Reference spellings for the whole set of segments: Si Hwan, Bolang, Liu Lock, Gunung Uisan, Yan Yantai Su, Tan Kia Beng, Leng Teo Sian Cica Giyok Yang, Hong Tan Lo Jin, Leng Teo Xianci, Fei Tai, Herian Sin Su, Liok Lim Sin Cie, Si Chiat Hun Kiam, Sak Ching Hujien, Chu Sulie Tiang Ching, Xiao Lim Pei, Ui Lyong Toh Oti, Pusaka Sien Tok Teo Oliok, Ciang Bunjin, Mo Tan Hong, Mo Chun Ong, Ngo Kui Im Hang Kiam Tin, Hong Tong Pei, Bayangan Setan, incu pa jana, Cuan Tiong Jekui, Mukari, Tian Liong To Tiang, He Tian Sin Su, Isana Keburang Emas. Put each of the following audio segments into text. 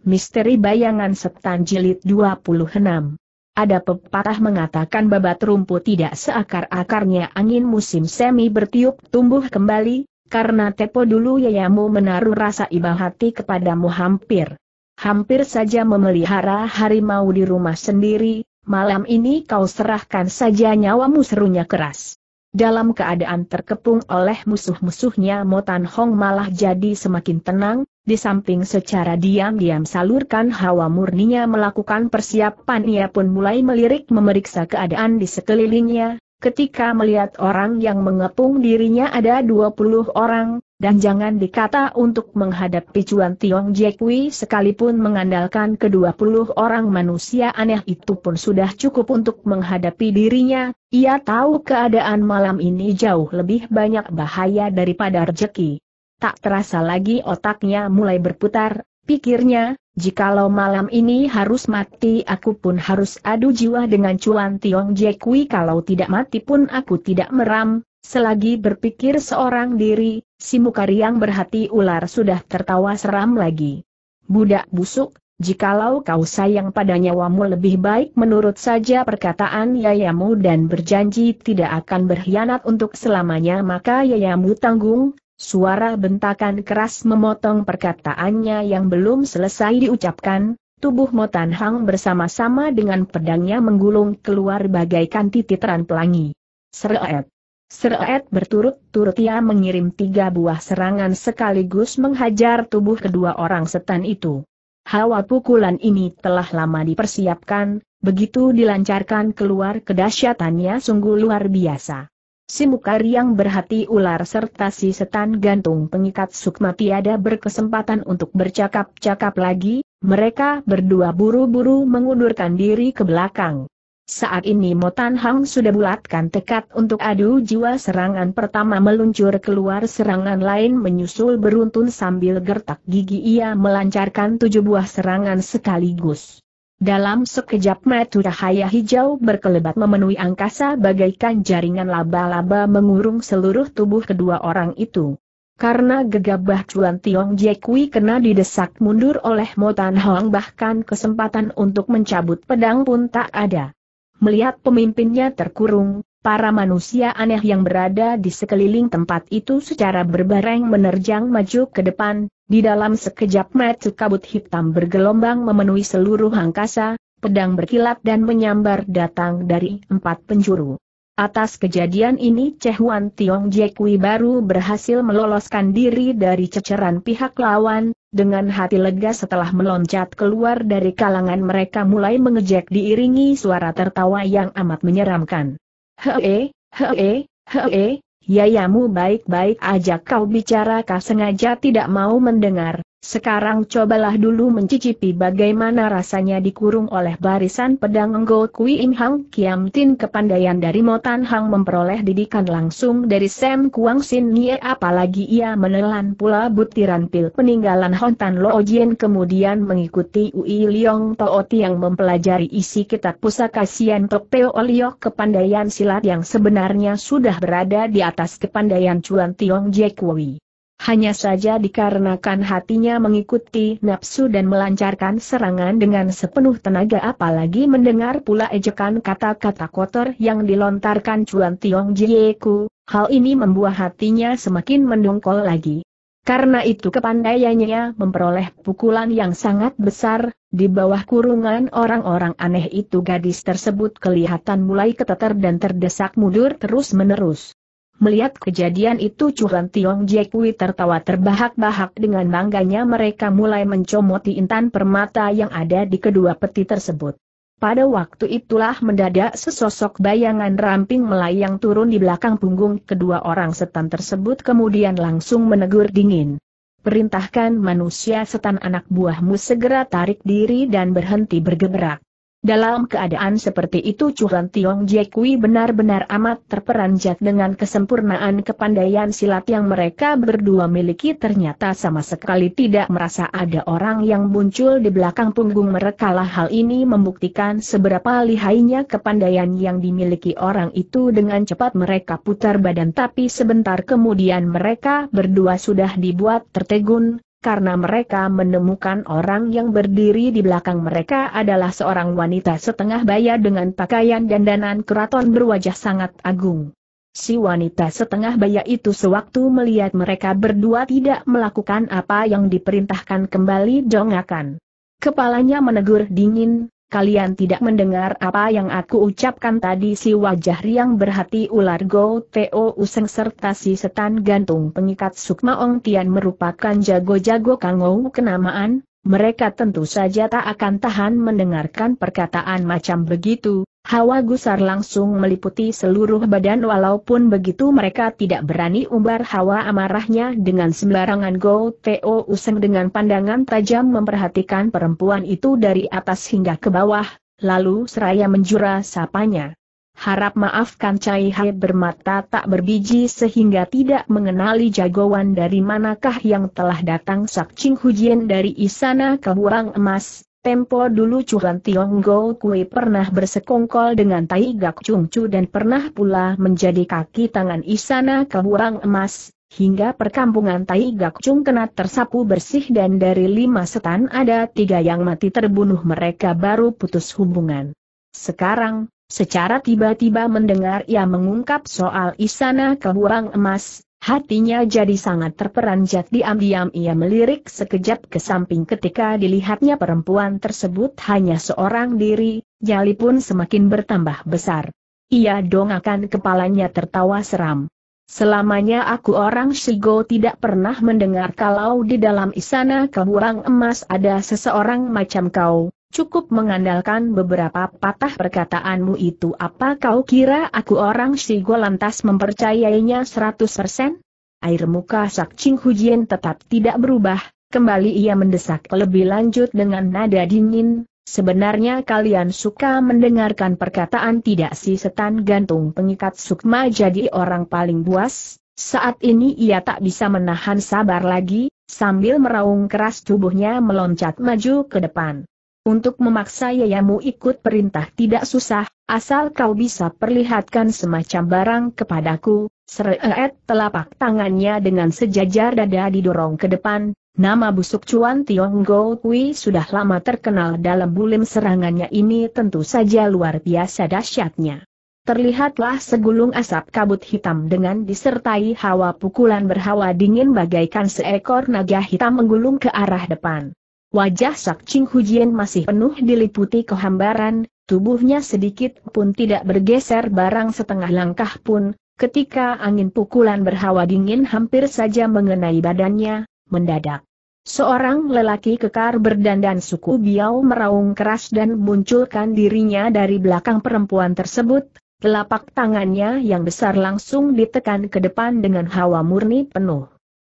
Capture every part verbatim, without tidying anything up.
Misteri Bayangan Setan Jilid dua puluh enam. Ada pepatah mengatakan babat rumput tidak seakar-akarnya angin musim semi bertiup tumbuh kembali, karena tepo dulu yayamu menaruh rasa iba hati kepadamu hampir. Hampir saja memelihara harimau di rumah sendiri, malam ini kau serahkan saja nyawamu, serunya keras. Dalam keadaan terkepung oleh musuh-musuhnya, Mo Tan Hong malah jadi semakin tenang. Di samping secara diam-diam salurkan hawa murninya melakukan persiapan, ia pun mulai melirik memeriksa keadaan di sekelilingnya, ketika melihat orang yang mengepung dirinya ada dua puluh orang, dan jangan dikata untuk menghadapi Cuan Tiong Jekui sekalipun mengandalkan kedua puluh orang manusia aneh itu pun sudah cukup untuk menghadapi dirinya, ia tahu keadaan malam ini jauh lebih banyak bahaya daripada rezeki. Tak terasa lagi otaknya mulai berputar, pikirnya, jikalau malam ini harus mati aku pun harus adu jiwa dengan Cuan Tiong Jekui, kalau tidak mati pun aku tidak meram. Selagi berpikir seorang diri, si Mukari yang berhati ular sudah tertawa seram lagi. Budak busuk, jikalau kau sayang pada nyawamu lebih baik menurut saja perkataan yayamu dan berjanji tidak akan berkhianat untuk selamanya, maka yayamu tanggung. Suara bentakan keras memotong perkataannya yang belum selesai diucapkan, tubuh Mo Tan Hong bersama-sama dengan pedangnya menggulung keluar bagaikan titiran pelangi. Seret, seret berturut-turut ia mengirim tiga buah serangan sekaligus menghajar tubuh kedua orang setan itu. Hawa pukulan ini telah lama dipersiapkan, begitu dilancarkan keluar kedahsyatannya sungguh luar biasa. Si Mukari yang berhati ular serta si setan gantung pengikat sukma tiada berkesempatan untuk bercakap-cakap lagi, mereka berdua buru-buru mengundurkan diri ke belakang. Saat ini Mo Tan Hong sudah bulatkan tekad untuk adu jiwa, serangan pertama meluncur keluar, serangan lain menyusul beruntun, sambil gertak gigi ia melancarkan tujuh buah serangan sekaligus. Dalam sekejap mata cahaya hijau berkelebat memenuhi angkasa bagaikan jaringan laba-laba mengurung seluruh tubuh kedua orang itu. Karena gegabah Cuan Tiong Jekui kena didesak mundur oleh Mo Tan Hong, bahkan kesempatan untuk mencabut pedang pun tak ada. Melihat pemimpinnya terkurung, para manusia aneh yang berada di sekeliling tempat itu secara berbareng menerjang maju ke depan. Di dalam sekejap mata kabut hitam bergelombang memenuhi seluruh angkasa, pedang berkilat dan menyambar datang dari empat penjuru. Atas kejadian ini Si Hwan Tiong Jekui baru berhasil meloloskan diri dari ceceran pihak lawan, dengan hati lega setelah meloncat keluar dari kalangan mereka mulai mengejek diiringi suara tertawa yang amat menyeramkan. Hee, hee, hee. Yayamu baik-baik aja, kau bicara kau sengaja tidak mau mendengar, sekarang cobalah dulu mencicipi bagaimana rasanya dikurung oleh barisan pedang. Ngo Kui Im Hang Kiam Tin, kepandaian dari Mo Tan Hong memperoleh didikan langsung dari Sam Kuang Sin Nye, apalagi ia menelan pula butiran pil peninggalan Hong Tan Lo Jin, kemudian mengikuti Ui Lyong Toh Oti yang mempelajari isi kitab Pusaka Sien Tok Teo Oliok, kepandaian silat yang sebenarnya sudah berada di atas kepandaian Cuan Tiong Jekui. Hanya saja dikarenakan hatinya mengikuti nafsu dan melancarkan serangan dengan sepenuh tenaga, apalagi mendengar pula ejekan kata-kata kotor yang dilontarkan Cuan Tiong Jekui, hal ini membuat hatinya semakin mendongkol lagi. Karena itu kepandaiannya memperoleh pukulan yang sangat besar, di bawah kurungan orang-orang aneh itu gadis tersebut kelihatan mulai keteter dan terdesak mundur terus-menerus. Melihat kejadian itu Cuan Tiong Jekui tertawa terbahak-bahak, dengan bangganya mereka mulai mencomoti intan permata yang ada di kedua peti tersebut. Pada waktu itulah mendadak sesosok bayangan ramping melayang turun di belakang punggung kedua orang setan tersebut, kemudian langsung menegur dingin. Perintahkan manusia setan anak buahmu segera tarik diri dan berhenti bergebrak. Dalam keadaan seperti itu Cuan Tiong Jekui benar-benar amat terperanjat dengan kesempurnaan kepandaian silat yang mereka berdua miliki, ternyata sama sekali tidak merasa ada orang yang muncul di belakang punggung mereka lah. Hal ini membuktikan seberapa lihainya kepandaian yang dimiliki orang itu. Dengan cepat mereka putar badan, tapi sebentar kemudian mereka berdua sudah dibuat tertegun, karena mereka menemukan orang yang berdiri di belakang mereka adalah seorang wanita setengah baya dengan pakaian dandanan keraton berwajah sangat agung. Si wanita setengah baya itu sewaktu melihat mereka berdua tidak melakukan apa yang diperintahkan kembali dongakan. Kepalanya menegur dingin, "Kalian tidak mendengar apa yang aku ucapkan tadi?" Si wajah riang berhati ular Gou Teo Useng serta si setan gantung pengikat sukma Ong Tian merupakan jago-jago kangou kenamaan, mereka tentu saja tak akan tahan mendengarkan perkataan macam begitu, hawa gusar langsung meliputi seluruh badan walaupun begitu mereka tidak berani umbar hawa amarahnya dengan sembarangan. Gou Teo Useng dengan pandangan tajam memperhatikan perempuan itu dari atas hingga ke bawah, lalu seraya menjura sapanya. "Harap maafkan Caihai bermata tak berbiji sehingga tidak mengenali jagoan dari manakah yang telah datang." Sak Ching Hujien dari Isana Keburang Emas. Tempo dulu Cuan Tiong Jekui pernah bersekongkol dengan Tai Gak Chung Chu dan pernah pula menjadi kaki tangan Isana Keburang Emas, hingga perkampungan Tai Gak Chung kena tersapu bersih dan dari lima setan ada tiga yang mati terbunuh, mereka baru putus hubungan. Sekarang, secara tiba-tiba mendengar ia mengungkap soal Isana Keburang Emas, hatinya jadi sangat terperanjat. Diam-diam ia melirik sekejap ke samping ketika dilihatnya perempuan tersebut hanya seorang diri, nyali pun semakin bertambah besar. Ia dongakkan kepalanya tertawa seram. "Selamanya aku orang Shigo tidak pernah mendengar kalau di dalam Isana Keburang Emas ada seseorang macam kau. Cukup mengandalkan beberapa patah perkataanmu itu. Apa kau kira aku orang Shigo lantas mempercayainya seratus persen? Air muka Sak Ching Hujien tetap tidak berubah, kembali ia mendesak lebih lanjut dengan nada dingin, "Sebenarnya kalian suka mendengarkan perkataan tidak?" Si setan gantung pengikat sukma jadi orang paling buas, saat ini ia tak bisa menahan sabar lagi, sambil meraung keras tubuhnya meloncat maju ke depan. "Untuk memaksa yayamu ikut perintah tidak susah, asal kau bisa perlihatkan semacam barang kepadaku." Seret telapak tangannya dengan sejajar dada didorong ke depan, nama busuk Cuan Tiong Jekui sudah lama terkenal dalam bulim serangannya ini tentu saja luar biasa dahsyatnya. Terlihatlah segulung asap kabut hitam dengan disertai hawa pukulan berhawa dingin bagaikan seekor naga hitam menggulung ke arah depan. Wajah Sak Ching Hujien masih penuh diliputi kehambaran, tubuhnya sedikit pun tidak bergeser barang setengah langkah pun, ketika angin pukulan berhawa dingin hampir saja mengenai badannya, mendadak. Seorang lelaki kekar berdandan suku Biao meraung keras dan munculkan dirinya dari belakang perempuan tersebut, telapak tangannya yang besar langsung ditekan ke depan dengan hawa murni penuh.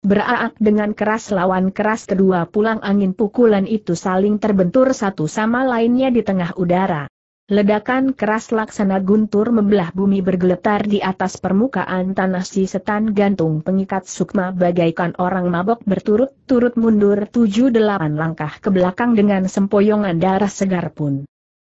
Beraak dengan keras lawan keras, kedua pulang angin pukulan itu saling terbentur satu sama lainnya di tengah udara. Ledakan keras laksana guntur membelah bumi bergeletar di atas permukaan tanah. Si setan gantung pengikat sukma bagaikan orang mabok berturut-turut mundur tujuh delapan langkah ke belakang dengan sempoyongan darah segar pun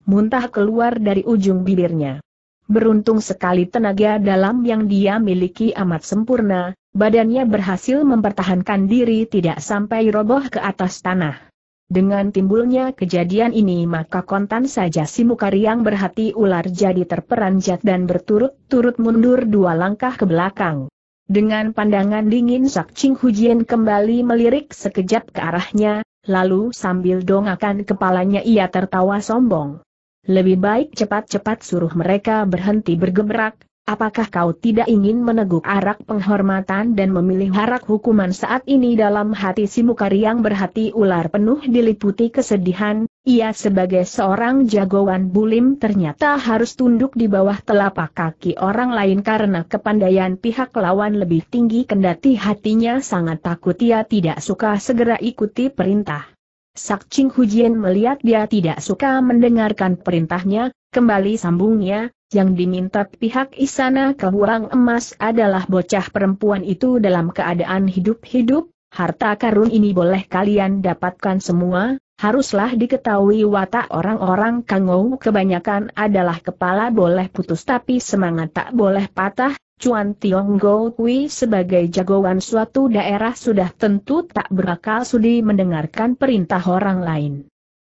muntah keluar dari ujung bibirnya. Beruntung sekali tenaga dalam yang dia miliki amat sempurna. Badannya berhasil mempertahankan diri tidak sampai roboh ke atas tanah. Dengan timbulnya kejadian ini maka kontan saja si Mukari yang berhati ular jadi terperanjat dan berturut-turut mundur dua langkah ke belakang. Dengan pandangan dingin Sak Ching Hujien kembali melirik sekejap ke arahnya, lalu sambil dongakan kepalanya ia tertawa sombong. "Lebih baik cepat-cepat suruh mereka berhenti bergebrak. Apakah kau tidak ingin meneguk arak penghormatan dan memilih arak hukuman saat ini?" Dalam hati si Mukari yang berhati ular penuh diliputi kesedihan, ia sebagai seorang jagoan bulim ternyata harus tunduk di bawah telapak kaki orang lain karena kepandaian pihak lawan lebih tinggi, kendati hatinya sangat takut ia tidak suka segera ikuti perintah. Sak Ching Hujien melihat dia tidak suka mendengarkan perintahnya, kembali sambungnya, "Yang diminta pihak Isana Keburang Emas adalah bocah perempuan itu dalam keadaan hidup-hidup, harta karun ini boleh kalian dapatkan semua, haruslah diketahui watak orang-orang kangou kebanyakan adalah kepala boleh putus tapi semangat tak boleh patah, Cuan Tiong Ngo Kui sebagai jagoan suatu daerah sudah tentu tak berakal sudi mendengarkan perintah orang lain.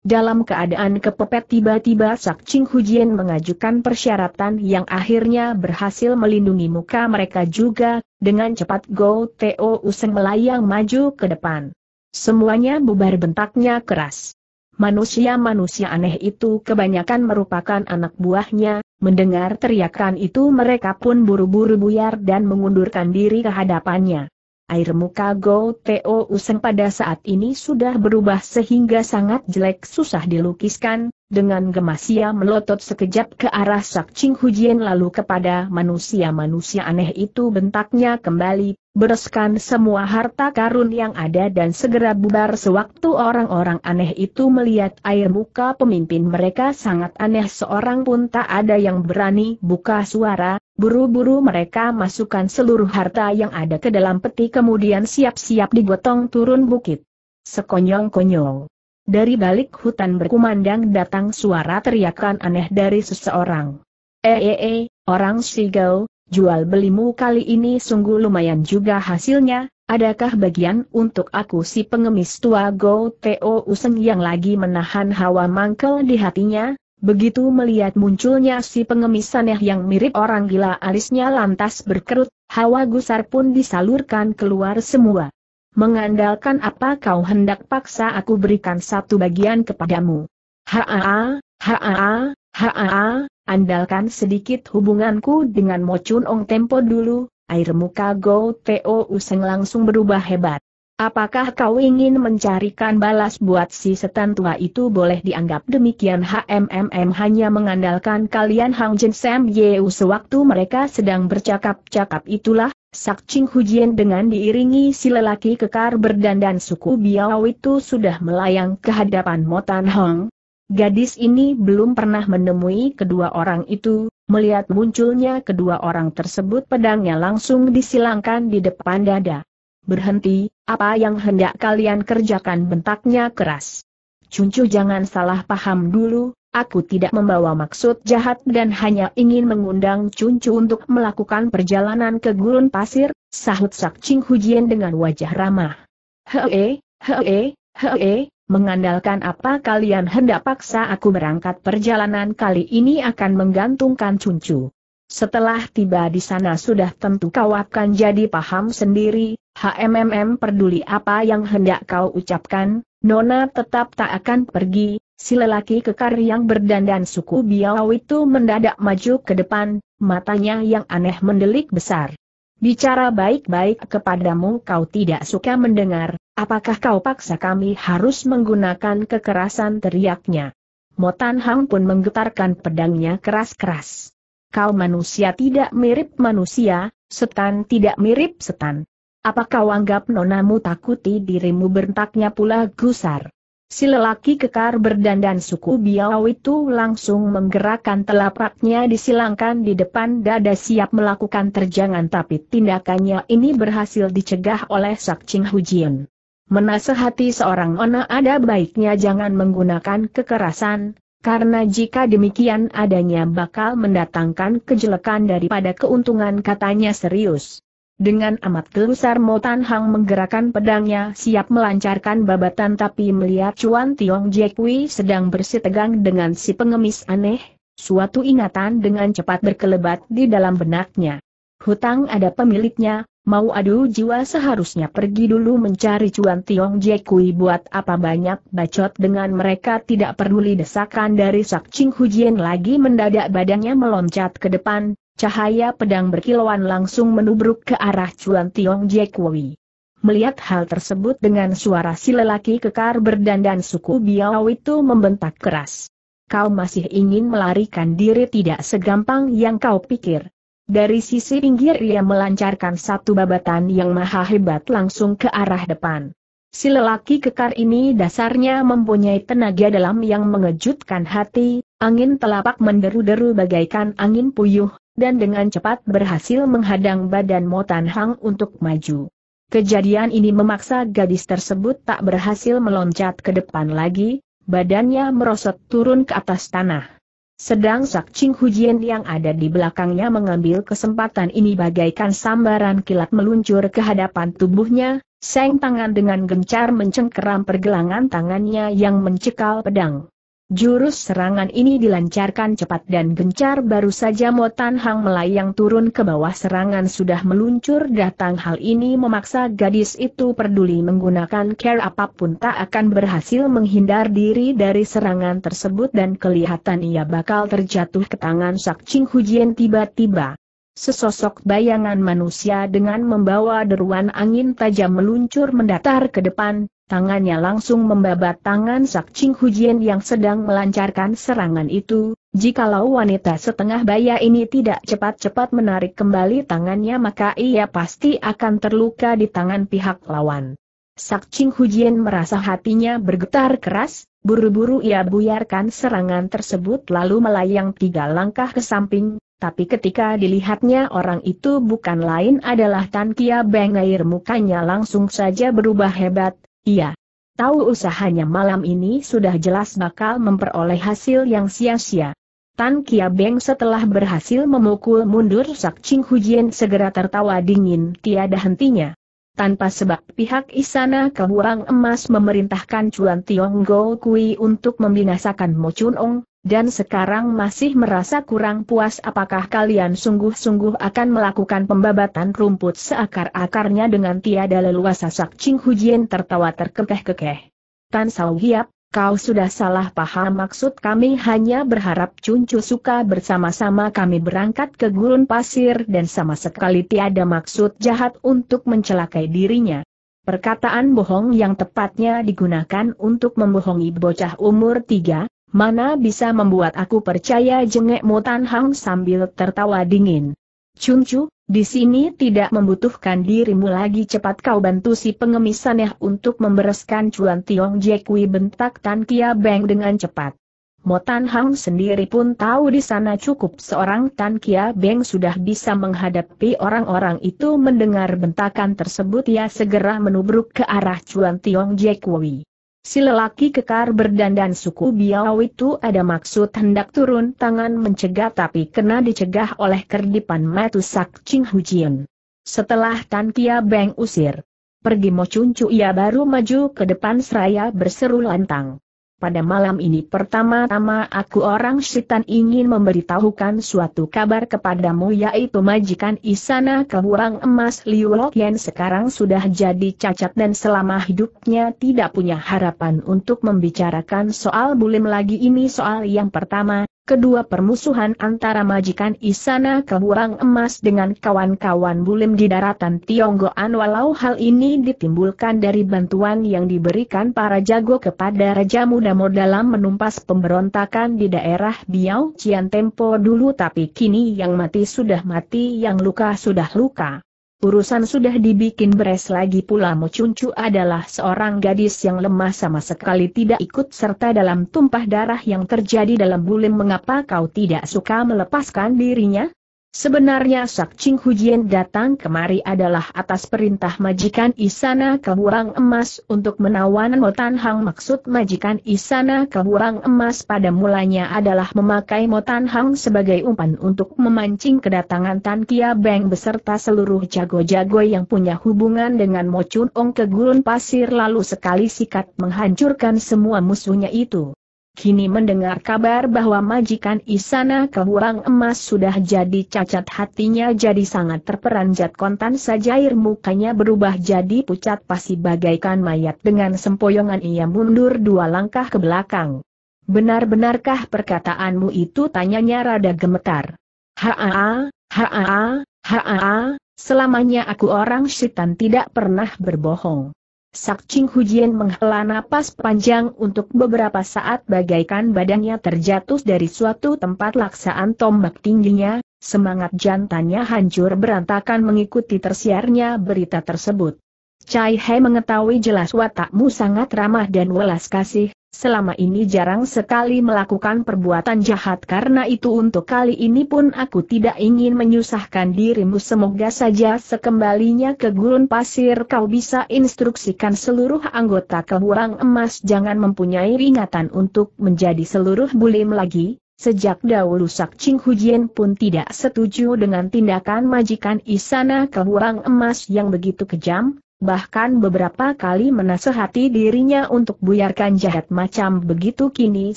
Dalam keadaan kepepet tiba-tiba Sak Ching Hujien mengajukan persyaratan yang akhirnya berhasil melindungi muka mereka juga, dengan cepat Gou Teo Useng melayang maju ke depan. Semuanya bubar bentaknya keras. Manusia-manusia aneh itu kebanyakan merupakan anak buahnya, mendengar teriakan itu mereka pun buru-buru buyar dan mengundurkan diri ke hadapannya. Air muka Gou Teo Useng pada saat ini sudah berubah sehingga sangat jelek susah dilukiskan, dengan gemas ia melotot sekejap ke arah Sak Ching Hujien lalu kepada manusia-manusia aneh itu bentaknya kembali, bereskan semua harta karun yang ada dan segera bubar sewaktu orang-orang aneh itu melihat air muka pemimpin mereka sangat aneh seorang pun tak ada yang berani buka suara, buru-buru mereka masukkan seluruh harta yang ada ke dalam peti kemudian siap-siap digotong turun bukit. Sekonyong-konyong. Dari balik hutan berkumandang datang suara teriakan aneh dari seseorang. Eh eh eh, orang Shigao. Jual belimu kali ini sungguh lumayan juga hasilnya, adakah bagian untuk aku si pengemis tua Gou Teo Useng yang lagi menahan hawa mangkel di hatinya, begitu melihat munculnya si pengemis aneh yang mirip orang gila alisnya lantas berkerut, hawa gusar pun disalurkan keluar semua. Mengandalkan apa kau hendak paksa aku berikan satu bagian kepadamu? Haa, haa, haa. Andalkan sedikit hubunganku dengan Mo Chun Ong tempo dulu, air muka Gou Teo Useng langsung berubah hebat. Apakah kau ingin mencarikan balas buat si setan tua itu boleh dianggap demikian HMMM hanya mengandalkan kalian Hang Jin Sam Yeu sewaktu mereka sedang bercakap-cakap itulah, Sak Ching Hujien dengan diiringi si lelaki kekar berdandan suku Biao itu sudah melayang ke hadapan Mo Tan Hong. Gadis ini belum pernah menemui kedua orang itu, melihat munculnya kedua orang tersebut pedangnya langsung disilangkan di depan dada. Berhenti, apa yang hendak kalian kerjakan bentaknya keras. Cuncu jangan salah paham dulu, aku tidak membawa maksud jahat dan hanya ingin mengundang Cuncu untuk melakukan perjalanan ke gurun pasir, sahut Sak Ching Hujien dengan wajah ramah. Hee, hee, hee. Mengandalkan apa kalian hendak paksa aku berangkat perjalanan kali ini akan menggantungkan Cuncu. Setelah tiba di sana sudah tentu kau akan jadi paham sendiri, HMMM peduli apa yang hendak kau ucapkan, Nona tetap tak akan pergi, si lelaki kekar yang berdandan suku Biao itu mendadak maju ke depan, matanya yang aneh mendelik besar. Bicara baik-baik kepadamu kau tidak suka mendengar, apakah kau paksa kami harus menggunakan kekerasan teriaknya. Mo Tan Hong pun menggetarkan pedangnya keras-keras. Kau manusia tidak mirip manusia, setan tidak mirip setan. Apa kau anggap nonamu takuti dirimu bentaknya pula gusar. Si lelaki kekar berdandan suku Biao itu langsung menggerakkan telapaknya disilangkan di depan dada siap melakukan terjangan tapi tindakannya ini berhasil dicegah oleh Sak Ching Hujien. Menasehati seorang nona ada baiknya jangan menggunakan kekerasan, karena jika demikian adanya bakal mendatangkan kejelekan daripada keuntungan katanya serius. Dengan amat gelusar Mo Tan Hong menggerakkan pedangnya siap melancarkan babatan tapi melihat Cuan Tiong Jekui sedang bersitegang dengan si pengemis aneh, suatu ingatan dengan cepat berkelebat di dalam benaknya. Hutang ada pemiliknya, mau adu jiwa seharusnya pergi dulu mencari Cuan Tiong Jekui buat apa banyak bacot dengan mereka tidak peduli desakan dari Sak Ching Hujien lagi mendadak badannya meloncat ke depan. Cahaya pedang berkilauan langsung menubruk ke arah Cuan Tiong Jekui. Melihat hal tersebut dengan suara si lelaki kekar berdandan suku Biao itu membentak keras. Kau masih ingin melarikan diri tidak segampang yang kau pikir. Dari sisi pinggir ia melancarkan satu babatan yang maha hebat langsung ke arah depan. Si lelaki kekar ini dasarnya mempunyai tenaga dalam yang mengejutkan hati, angin telapak menderu-deru bagaikan angin puyuh. Dan dengan cepat berhasil menghadang badan Mo Tan Hong untuk maju. Kejadian ini memaksa gadis tersebut tak berhasil meloncat ke depan lagi, badannya merosot turun ke atas tanah. Sedang Sak Ching Hujien yang ada di belakangnya mengambil kesempatan ini bagaikan sambaran kilat meluncur ke hadapan tubuhnya, seng tangan dengan gencar mencengkeram pergelangan tangannya yang mencekal pedang. Jurus serangan ini dilancarkan cepat dan gencar, baru saja Mo Tan Hong melayang turun ke bawah serangan sudah meluncur datang. Hal ini memaksa gadis itu peduli menggunakan care apapun tak akan berhasil menghindar diri dari serangan tersebut dan kelihatan ia bakal terjatuh ke tangan Sak Ching Hujien. Tiba-tiba, sesosok bayangan manusia dengan membawa deruan angin tajam meluncur mendatar ke depan. Tangannya langsung membabat tangan Sak Ching Hujien yang sedang melancarkan serangan itu. Jikalau wanita setengah baya ini tidak cepat-cepat menarik kembali tangannya, maka ia pasti akan terluka di tangan pihak lawan. Sak Ching Hujien merasa hatinya bergetar keras, buru-buru ia buyarkan serangan tersebut lalu melayang tiga langkah ke samping. Tapi ketika dilihatnya orang itu bukan lain adalah Tan Kia Beng, air mukanya langsung saja berubah hebat. Iya, tahu usahanya malam ini sudah jelas bakal memperoleh hasil yang sia-sia. Tan Kia Beng setelah berhasil memukul mundur Sak Ching Hujien segera tertawa dingin tiada hentinya. Tanpa sebab pihak Isana Keburang Emas memerintahkan Cuan Tiong Jekui untuk membinasakan Mo Chun Ong, dan sekarang masih merasa kurang puas. Apakah kalian sungguh-sungguh akan melakukan pembabatan rumput seakar-akarnya dengan tiada leluasa? Sak Ching Hujien tertawa terkekeh-kekeh. Tan Sao Hiap, kau sudah salah paham maksud kami, hanya berharap Cuncu suka bersama-sama kami berangkat ke gurun pasir dan sama sekali tiada maksud jahat untuk mencelakai dirinya. Perkataan bohong yang tepatnya digunakan untuk membohongi bocah umur tiga, mana bisa membuat aku percaya, jengek Mo Tan Hong sambil tertawa dingin. Cuncu, di sini tidak membutuhkan dirimu lagi, cepat kau bantu si pengemis aneh untuk membereskan Cuan Tiong Jekui, bentak Tan Kia Beng dengan cepat. Mo Tan Hong sendiri pun tahu di sana cukup seorang Tan Kia Beng sudah bisa menghadapi orang-orang itu. Mendengar bentakan tersebut ia segera menubruk ke arah Cuan Tiong Jekui. Si lelaki kekar berdandan suku Biao itu ada maksud hendak turun tangan mencegah, tapi kena dicegah oleh kerdipan mata Sak Ching Hujien. Setelah Tan Kia Beng usir pergi Mo Chun Chu, ia baru maju ke depan seraya berseru lantang. Pada malam ini pertama-tama aku orang setan ingin memberitahukan suatu kabar kepadamu, yaitu majikan Isana Keburang Emas Liu Lock yang sekarang sudah jadi cacat dan selama hidupnya tidak punya harapan untuk membicarakan soal bulim lagi. Ini soal yang pertama. Kedua, permusuhan antara majikan Isana Keburang Emas dengan kawan-kawan bulim di daratan Tionggoan. Walau hal ini ditimbulkan dari bantuan yang diberikan para jago kepada Raja Muda Mo dalam menumpas pemberontakan di daerah Biao Cian tempo dulu, tapi kini yang mati sudah mati, yang luka sudah luka. Urusan sudah dibikin beres. Lagi pula Mo Chun Chu adalah seorang gadis yang lemah, sama sekali tidak ikut serta dalam tumpah darah yang terjadi dalam bulim. Mengapa kau tidak suka melepaskan dirinya? Sebenarnya Sak Ching Hujien datang kemari adalah atas perintah majikan Isana Keburang Emas untuk menawan Mo Tan Hong. Maksud majikan Isana Keburang Emas pada mulanya adalah memakai Mo Tan Hong sebagai umpan untuk memancing kedatangan Tan Kia Beng beserta seluruh jago-jago yang punya hubungan dengan Mo Chun Ong ke gurun pasir, lalu sekali sikat menghancurkan semua musuhnya itu. Kini mendengar kabar bahwa majikan Isana Keburang Emas sudah jadi cacat, hatinya jadi sangat terperanjat. Kontan saja air mukanya berubah jadi pucat pasi bagaikan mayat. Dengan sempoyongan ia mundur dua langkah ke belakang. Benar-benarkah perkataanmu itu, tanyanya rada gemetar. Haa, haa, haa, selamanya aku orang setan tidak pernah berbohong. Sak Ching Hujien menghela napas panjang untuk beberapa saat bagaikan badannya terjatuh dari suatu tempat laksaan tombak tingginya, semangat jantannya hancur berantakan mengikuti tersiarnya berita tersebut. Cai He mengetahui jelas watakmu sangat ramah dan welas kasih, selama ini jarang sekali melakukan perbuatan jahat, karena itu untuk kali ini pun aku tidak ingin menyusahkan dirimu. Semoga saja sekembalinya ke gurun pasir kau bisa instruksikan seluruh anggota Keburang Emas jangan mempunyai ingatan untuk menjadi seluruh bulim lagi, Sejak dahulu Sak Ching Hujien pun tidak setuju dengan tindakan majikan Isana Keburang Emas yang begitu kejam, bahkan beberapa kali menasehati dirinya untuk buyarkan jahat macam begitu. Kini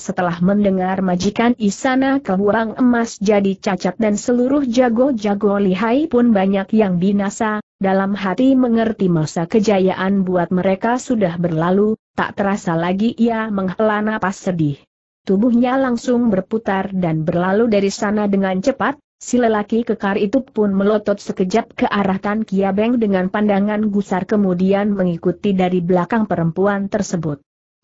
setelah mendengar majikan Isana Keburang Emas jadi cacat dan seluruh jago-jago lihai pun banyak yang binasa, dalam hati mengerti masa kejayaan buat mereka sudah berlalu, tak terasa lagi ia menghela napas sedih. Tubuhnya langsung berputar dan berlalu dari sana dengan cepat. Si lelaki kekar itu pun melotot sekejap ke arah Tan Kia Beng dengan pandangan gusar, kemudian mengikuti dari belakang perempuan tersebut.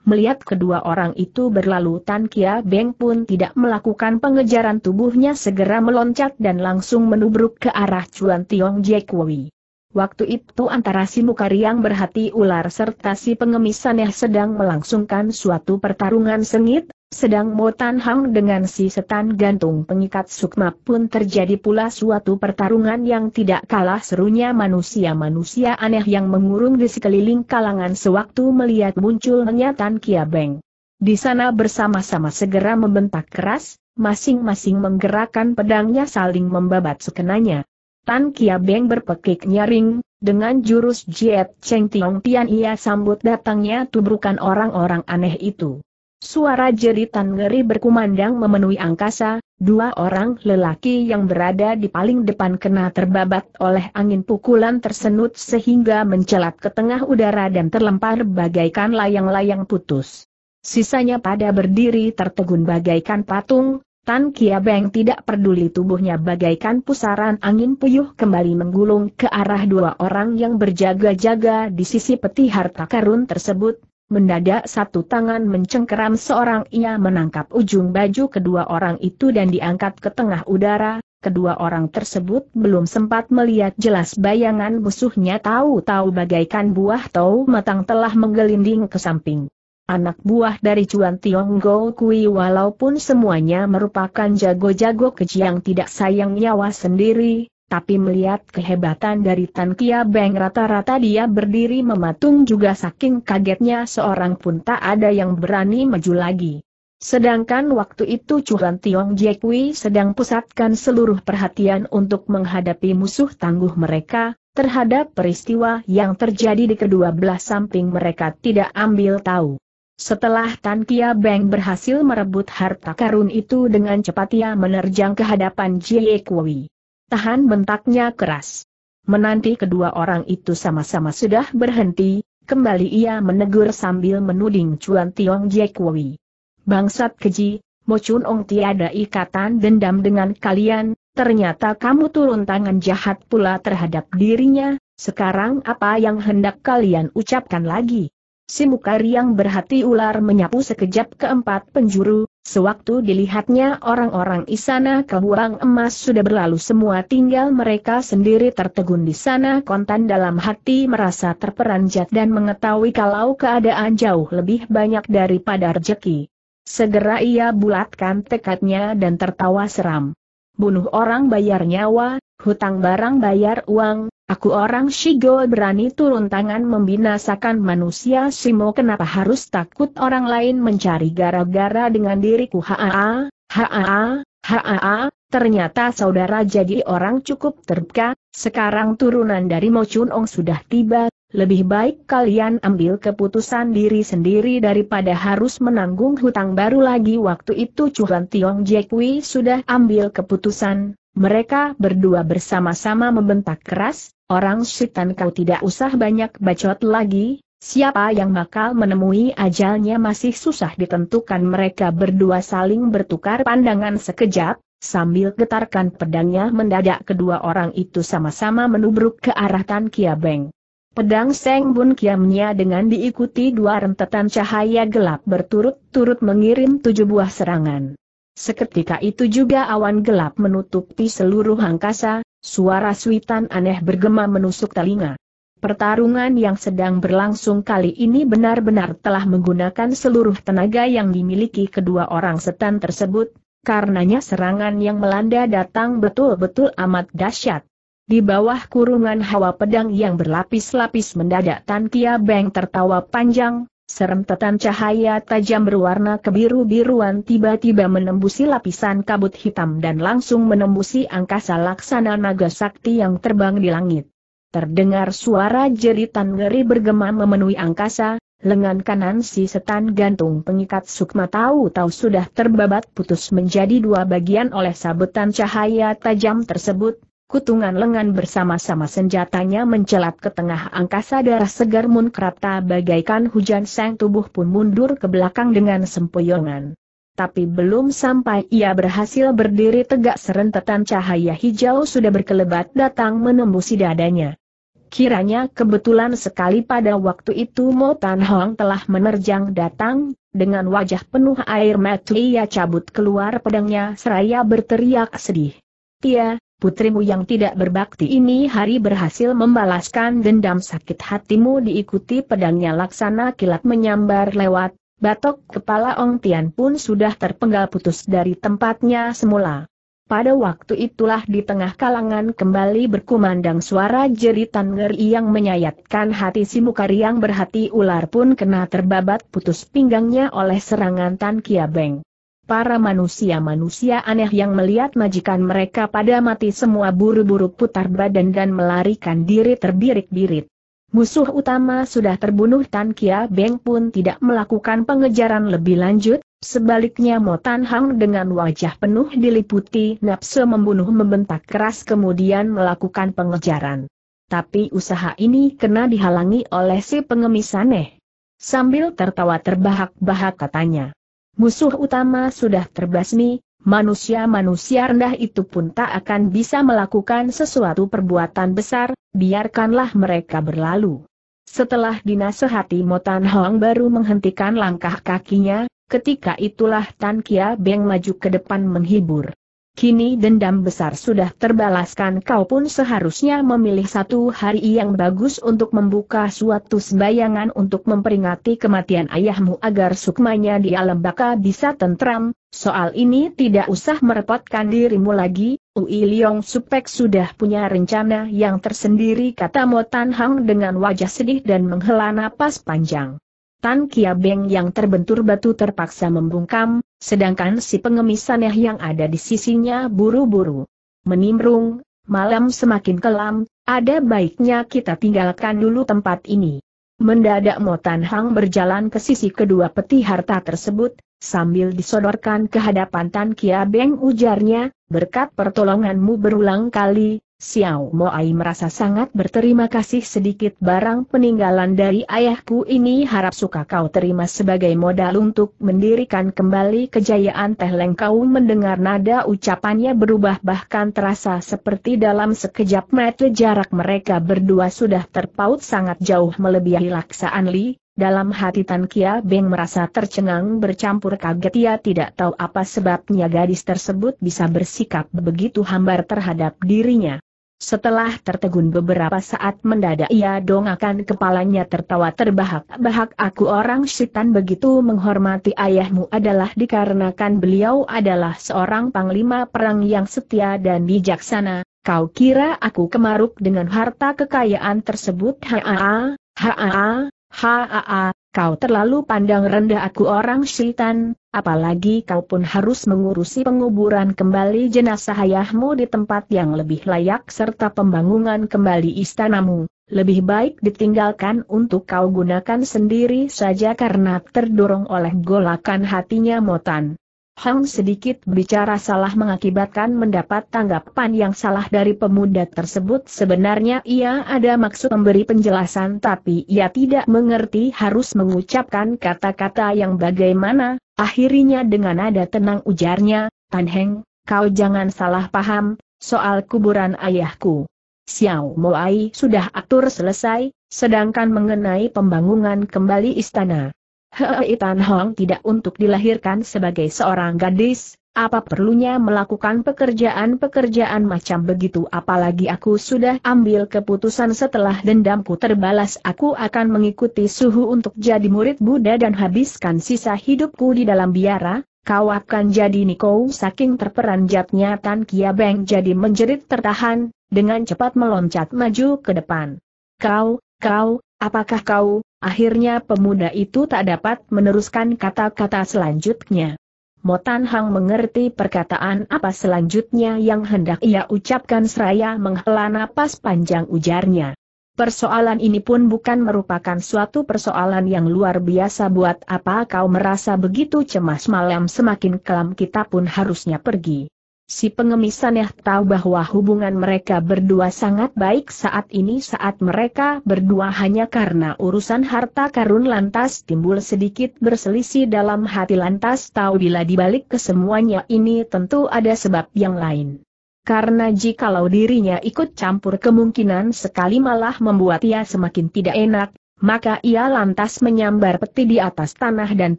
Melihat kedua orang itu berlalu, Tan Kia Beng pun tidak melakukan pengejaran, tubuhnya segera meloncat dan langsung menubruk ke arah Cuan Tiong Jekui. Waktu itu antara si Mukari yang berhati ular serta si pengemis aneh sedang melangsungkan suatu pertarungan sengit, sedang Mo Tan Hong dengan si setan gantung pengikat sukma pun terjadi pula suatu pertarungan yang tidak kalah serunya. Manusia-manusia aneh yang mengurung di sekeliling kalangan sewaktu melihat munculnya Tan Kia Beng. Di sana bersama-sama segera membentak keras, masing-masing menggerakkan pedangnya saling membabat sekenanya. Tan Kia Beng berpekik nyaring, dengan jurus Jet Cheng Tiong Tian ia sambut datangnya tubrukan orang-orang aneh itu. Suara jeritan ngeri berkumandang memenuhi angkasa, dua orang lelaki yang berada di paling depan kena terbabat oleh angin pukulan tersenut sehingga mencelat ke tengah udara dan terlempar bagaikan layang-layang putus. Sisanya pada berdiri tertegun bagaikan patung. Tan Kia Beng tidak peduli, tubuhnya bagaikan pusaran angin puyuh kembali menggulung ke arah dua orang yang berjaga-jaga di sisi peti harta karun tersebut. Mendadak satu tangan mencengkeram seorang, ia menangkap ujung baju kedua orang itu dan diangkat ke tengah udara. Kedua orang tersebut belum sempat melihat jelas bayangan musuhnya, tahu-tahu bagaikan buah tau matang telah menggelinding ke samping. Anak buah dari Cuan Tiong Ngo Kui walaupun semuanya merupakan jago-jago keji yang tidak sayang nyawa sendiri, tapi melihat kehebatan dari Tan Kia Beng rata-rata dia berdiri mematung juga, saking kagetnya seorang pun tak ada yang berani maju lagi. Sedangkan waktu itu Cuan Tiong Jekui sedang pusatkan seluruh perhatian untuk menghadapi musuh tangguh mereka. Terhadap peristiwa yang terjadi di kedua belah samping mereka tidak ambil tahu. Setelah Tan Kia Beng berhasil merebut harta karun itu dengan cepat ia menerjang ke hadapan Jie Kui. Tahan, bentaknya keras. Menanti kedua orang itu sama-sama sudah berhenti, kembali ia menegur sambil menuding Cuan Tiong Jie Kui. Bangsat keji, Mo Chun Ong, tiada ikatan dendam dengan kalian, ternyata kamu turun tangan jahat pula terhadap dirinya, sekarang apa yang hendak kalian ucapkan lagi? Si Mukari yang berhati ular menyapu sekejap ke empat penjuru, sewaktu dilihatnya orang-orang Isana Keburang Emas sudah berlalu semua, tinggal mereka sendiri tertegun di sana. Kontan dalam hati merasa terperanjat dan mengetahui kalau keadaan jauh lebih banyak daripada rejeki. Segera ia bulatkan tekadnya dan tertawa seram. Bunuh orang bayar nyawa, hutang barang bayar uang. Aku orang Shigo berani turun tangan membinasakan manusia. Simo, kenapa harus takut orang lain mencari gara-gara dengan diriku? Haa, haa, haa, ternyata saudara jadi orang cukup terbuka. Sekarang turunan dari Mo Chun Ong sudah tiba. Lebih baik kalian ambil keputusan diri sendiri daripada harus menanggung hutang baru lagi. Waktu itu Cuan Tiong Jekui sudah ambil keputusan. Mereka berdua bersama-sama membentak keras. Orang setan, kau tidak usah banyak bacot lagi, siapa yang bakal menemui ajalnya masih susah ditentukan. Mereka berdua saling bertukar pandangan sekejap, sambil getarkan pedangnya. Mendadak kedua orang itu sama-sama menubruk ke arah Tan Kia Beng. Pedang Seng Bun Kiamnya dengan diikuti dua rentetan cahaya gelap berturut-turut mengirim tujuh buah serangan. Seketika itu juga awan gelap menutupi seluruh angkasa. Suara suitan aneh bergema menusuk telinga. Pertarungan yang sedang berlangsung kali ini benar-benar telah menggunakan seluruh tenaga yang dimiliki kedua orang setan tersebut, karenanya serangan yang melanda datang betul-betul amat dahsyat. Di bawah kurungan hawa pedang yang berlapis-lapis, mendadak Tan Kia Beng tertawa panjang, Serempetan cahaya tajam berwarna kebiru-biruan tiba-tiba menembusi lapisan kabut hitam dan langsung menembusi angkasa laksana naga sakti yang terbang di langit. Terdengar suara jeritan ngeri bergema memenuhi angkasa, lengan kanan si setan gantung pengikat sukma tahu-tahu sudah terbabat putus menjadi dua bagian oleh sabetan cahaya tajam tersebut. Kutungan lengan bersama-sama senjatanya mencelat ke tengah angkasa, darah segar munkrata bagaikan hujan, sang tubuh pun mundur ke belakang dengan sempoyongan. Tapi belum sampai ia berhasil berdiri tegak, serentetan cahaya hijau sudah berkelebat datang menembusi dadanya. Kiranya kebetulan sekali pada waktu itu Mo Tan Hong telah menerjang datang, dengan wajah penuh air mata ia cabut keluar pedangnya seraya berteriak sedih. "Tia, putrimu yang tidak berbakti ini hari berhasil membalaskan dendam sakit hatimu." Diikuti pedangnya laksana kilat menyambar lewat, batok kepala Ong Tian pun sudah terpenggal putus dari tempatnya semula. Pada waktu itulah di tengah kalangan kembali berkumandang suara jeritan ngeri yang menyayatkan hati. Si Mukari yang berhati ular pun kena terbabat putus pinggangnya oleh serangan Tan Kia Beng. Para manusia-manusia aneh yang melihat majikan mereka pada mati semua buru-buru putar badan dan melarikan diri terbirit-birit. Musuh utama sudah terbunuh, Tan Kia Beng pun tidak melakukan pengejaran lebih lanjut, sebaliknya Mo Tan Hong dengan wajah penuh diliputi nafsu membunuh membentak keras kemudian melakukan pengejaran. Tapi usaha ini kena dihalangi oleh si pengemis aneh. Sambil tertawa terbahak-bahak katanya, "Musuh utama sudah terbasmi, manusia-manusia rendah itu pun tak akan bisa melakukan sesuatu perbuatan besar, biarkanlah mereka berlalu." Setelah dinasehati Mo Tan Hong baru menghentikan langkah kakinya, ketika itulah Tan Kia Beng maju ke depan menghibur. "Kini dendam besar sudah terbalaskan, kau pun seharusnya memilih satu hari yang bagus untuk membuka suatu sembayangan untuk memperingati kematian ayahmu agar sukmanya di alam baka bisa tentram, soal ini tidak usah merepotkan dirimu lagi, Ui Lyong Supek sudah punya rencana yang tersendiri," kata Mo Tan Hong dengan wajah sedih dan menghela napas panjang. Tan Kia Beng yang terbentur batu terpaksa membungkam, sedangkan si pengemis aneh yang ada di sisinya buru-buru menimbrung, "Malam semakin kelam, ada baiknya kita tinggalkan dulu tempat ini." Mendadak Mo Tan Hong berjalan ke sisi kedua peti harta tersebut, sambil disodorkan ke hadapan Tan Kia Beng ujarnya, "Berkat pertolonganmu berulang kali, Xiao Moai merasa sangat berterima kasih. Sedikit barang peninggalan dari ayahku ini harap suka kau terima sebagai modal untuk mendirikan kembali kejayaan Teh Leng." Kau mendengar nada ucapannya berubah, bahkan terasa seperti dalam sekejap mata jarak mereka berdua sudah terpaut sangat jauh melebihi laksaan li. Dalam hati Tan Kia Beng merasa tercengang bercampur kaget, ia tidak tahu apa sebabnya gadis tersebut bisa bersikap begitu hambar terhadap dirinya. Setelah tertegun beberapa saat mendadak ia dongakkan kepalanya tertawa terbahak-bahak, "Aku orang setan begitu menghormati ayahmu adalah dikarenakan beliau adalah seorang panglima perang yang setia dan bijaksana. Kau kira aku kemaruk dengan harta kekayaan tersebut? Haa, haa, haa, kau terlalu pandang rendah aku orang setan, apalagi kau pun harus mengurusi penguburan kembali jenazah ayahmu di tempat yang lebih layak serta pembangunan kembali istanamu. Lebih baik ditinggalkan untuk kau gunakan sendiri saja." Karena terdorong oleh golakan hatinya, Mo Tan Hong sedikit bicara salah mengakibatkan mendapat tanggapan yang salah dari pemuda tersebut. Sebenarnya ia ada maksud memberi penjelasan, tapi ia tidak mengerti harus mengucapkan kata-kata yang bagaimana. Akhirnya dengan nada tenang ujarnya, "Tan Heng, kau jangan salah paham, soal kuburan ayahku Xiao Moai sudah atur selesai, sedangkan mengenai pembangunan kembali istana, Hei Tan Hong tidak untuk dilahirkan sebagai seorang gadis, apa perlunya melakukan pekerjaan-pekerjaan macam begitu. Apalagi aku sudah ambil keputusan setelah dendamku terbalas aku akan mengikuti suhu untuk jadi murid Buddha dan habiskan sisa hidupku di dalam biara. Kau akan jadi Niko." Saking terperanjatnya Tan Kia Beng jadi menjerit tertahan, dengan cepat meloncat maju ke depan. Kau, kau, Apakah kau? Akhirnya pemuda itu tak dapat meneruskan kata-kata selanjutnya. Mo Tan Hong mengerti perkataan apa selanjutnya yang hendak ia ucapkan seraya menghela napas panjang ujarnya. Persoalan ini pun bukan merupakan suatu persoalan yang luar biasa. Buat apa kau merasa begitu cemas? Malam semakin kelam, kita pun harusnya pergi. Si pengemis aneh tahu bahwa hubungan mereka berdua sangat baik saat ini. Saat mereka berdua hanya karena urusan harta karun, lantas timbul sedikit berselisih dalam hati, lantas tahu bila dibalik kesemuanya ini tentu ada sebab yang lain. Karena jikalau dirinya ikut campur, kemungkinan sekali malah membuat ia semakin tidak enak, maka ia lantas menyambar peti di atas tanah dan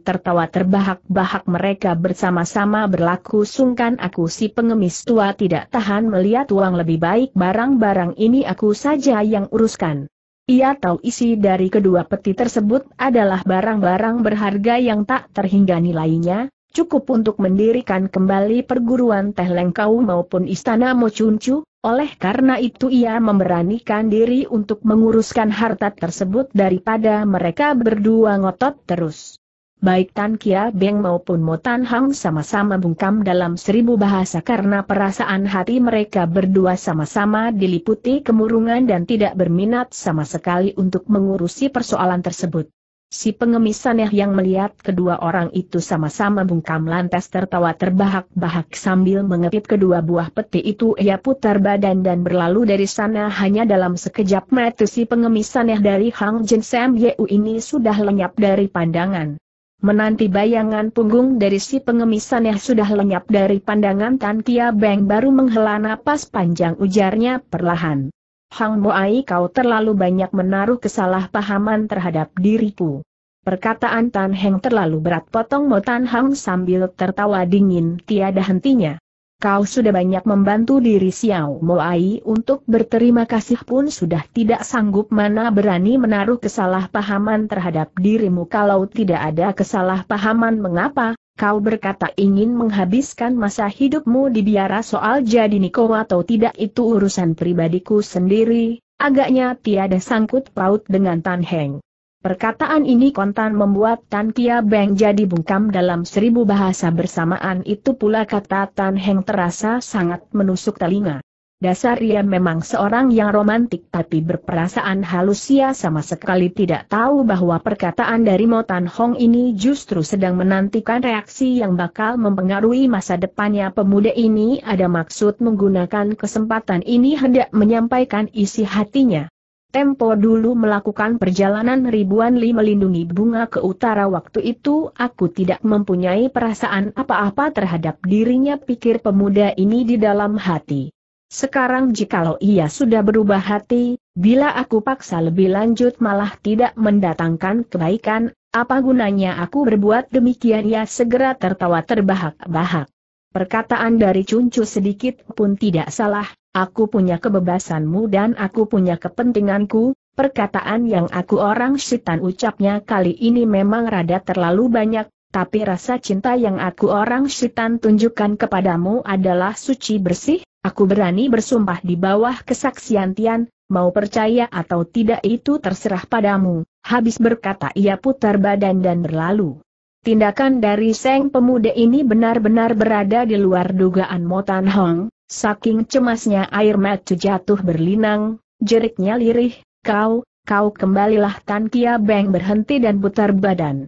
tertawa terbahak-bahak. Mereka bersama-sama berlaku sungkan. Aku, si pengemis tua, tidak tahan melihat uang. Lebih baik barang-barang ini aku saja yang uruskan. Ia tahu isi dari kedua peti tersebut adalah barang-barang berharga yang tak terhingga nilainya. Cukup untuk mendirikan kembali perguruan teh Lengkau maupun istana Mo Chun Chu. Oleh karena itu ia memberanikan diri untuk menguruskan harta tersebut daripada mereka berdua ngotot terus. Baik Tan Kia Beng maupun Mo Tan Hong sama-sama bungkam dalam seribu bahasa karena perasaan hati mereka berdua sama-sama diliputi kemurungan dan tidak berminat sama sekali untuk mengurusi persoalan tersebut. Si pengemis aneh yang melihat kedua orang itu sama-sama bungkam lantas tertawa terbahak-bahak sambil mengepit kedua buah peti itu. Ia putar badan dan berlalu dari sana. Hanya dalam sekejap mata si pengemis aneh dari Hang Jin Sam Yu ini sudah lenyap dari pandangan. Menanti bayangan punggung dari si pengemis aneh sudah lenyap dari pandangan, Tan Kia Beng baru menghela napas panjang ujarnya perlahan. Hang Moai, kau terlalu banyak menaruh kesalahpahaman terhadap diriku. Perkataan Tan Heng terlalu berat, potong Mo Tan Hong sambil tertawa dingin tiada hentinya. Kau sudah banyak membantu diri Xiao Moai, untuk berterima kasih pun sudah tidak sanggup. Mana berani menaruh kesalahpahaman terhadap dirimu? Kalau tidak ada kesalahpahaman, mengapa kau berkata ingin menghabiskan masa hidupmu di biara? Soal jadi niko atau tidak itu urusan pribadiku sendiri. Agaknya tiada sangkut paut dengan Tan Heng. Perkataan ini kontan membuat Tan Kia Beng jadi bungkam dalam seribu bahasa. Bersamaan itu pula kata Tan Heng terasa sangat menusuk telinga. Dasar ia memang seorang yang romantik tapi berperasaan halus. Ia sama sekali tidak tahu bahwa perkataan dari Mo Tan Hong ini justru sedang menantikan reaksi yang bakal mempengaruhi masa depannya. Pemuda ini ada maksud menggunakan kesempatan ini hendak menyampaikan isi hatinya. Tempo dulu melakukan perjalanan ribuan li melindungi bunga ke utara. Waktu itu aku tidak mempunyai perasaan apa-apa terhadap dirinya, pikir pemuda ini di dalam hati. Sekarang jikalau ia sudah berubah hati, bila aku paksa lebih lanjut malah tidak mendatangkan kebaikan, apa gunanya aku berbuat demikian? Ia segera tertawa terbahak-bahak. Perkataan dari Cuncu sedikit pun tidak salah, aku punya kebebasanmu dan aku punya kepentinganku. Perkataan yang aku orang setan ucapnya kali ini memang rada terlalu banyak. Tapi rasa cinta yang aku orang setan tunjukkan kepadamu adalah suci bersih. Aku berani bersumpah di bawah kesaksian Tian, mau percaya atau tidak itu terserah padamu. Habis berkata ia putar badan dan berlalu. Tindakan dari sang pemuda ini benar-benar berada di luar dugaan Mo Tan Hong. Saking cemasnya air mata jatuh berlinang, jeriknya lirih, kau, kau kembalilah. Tan Kia Beng berhenti dan putar badan.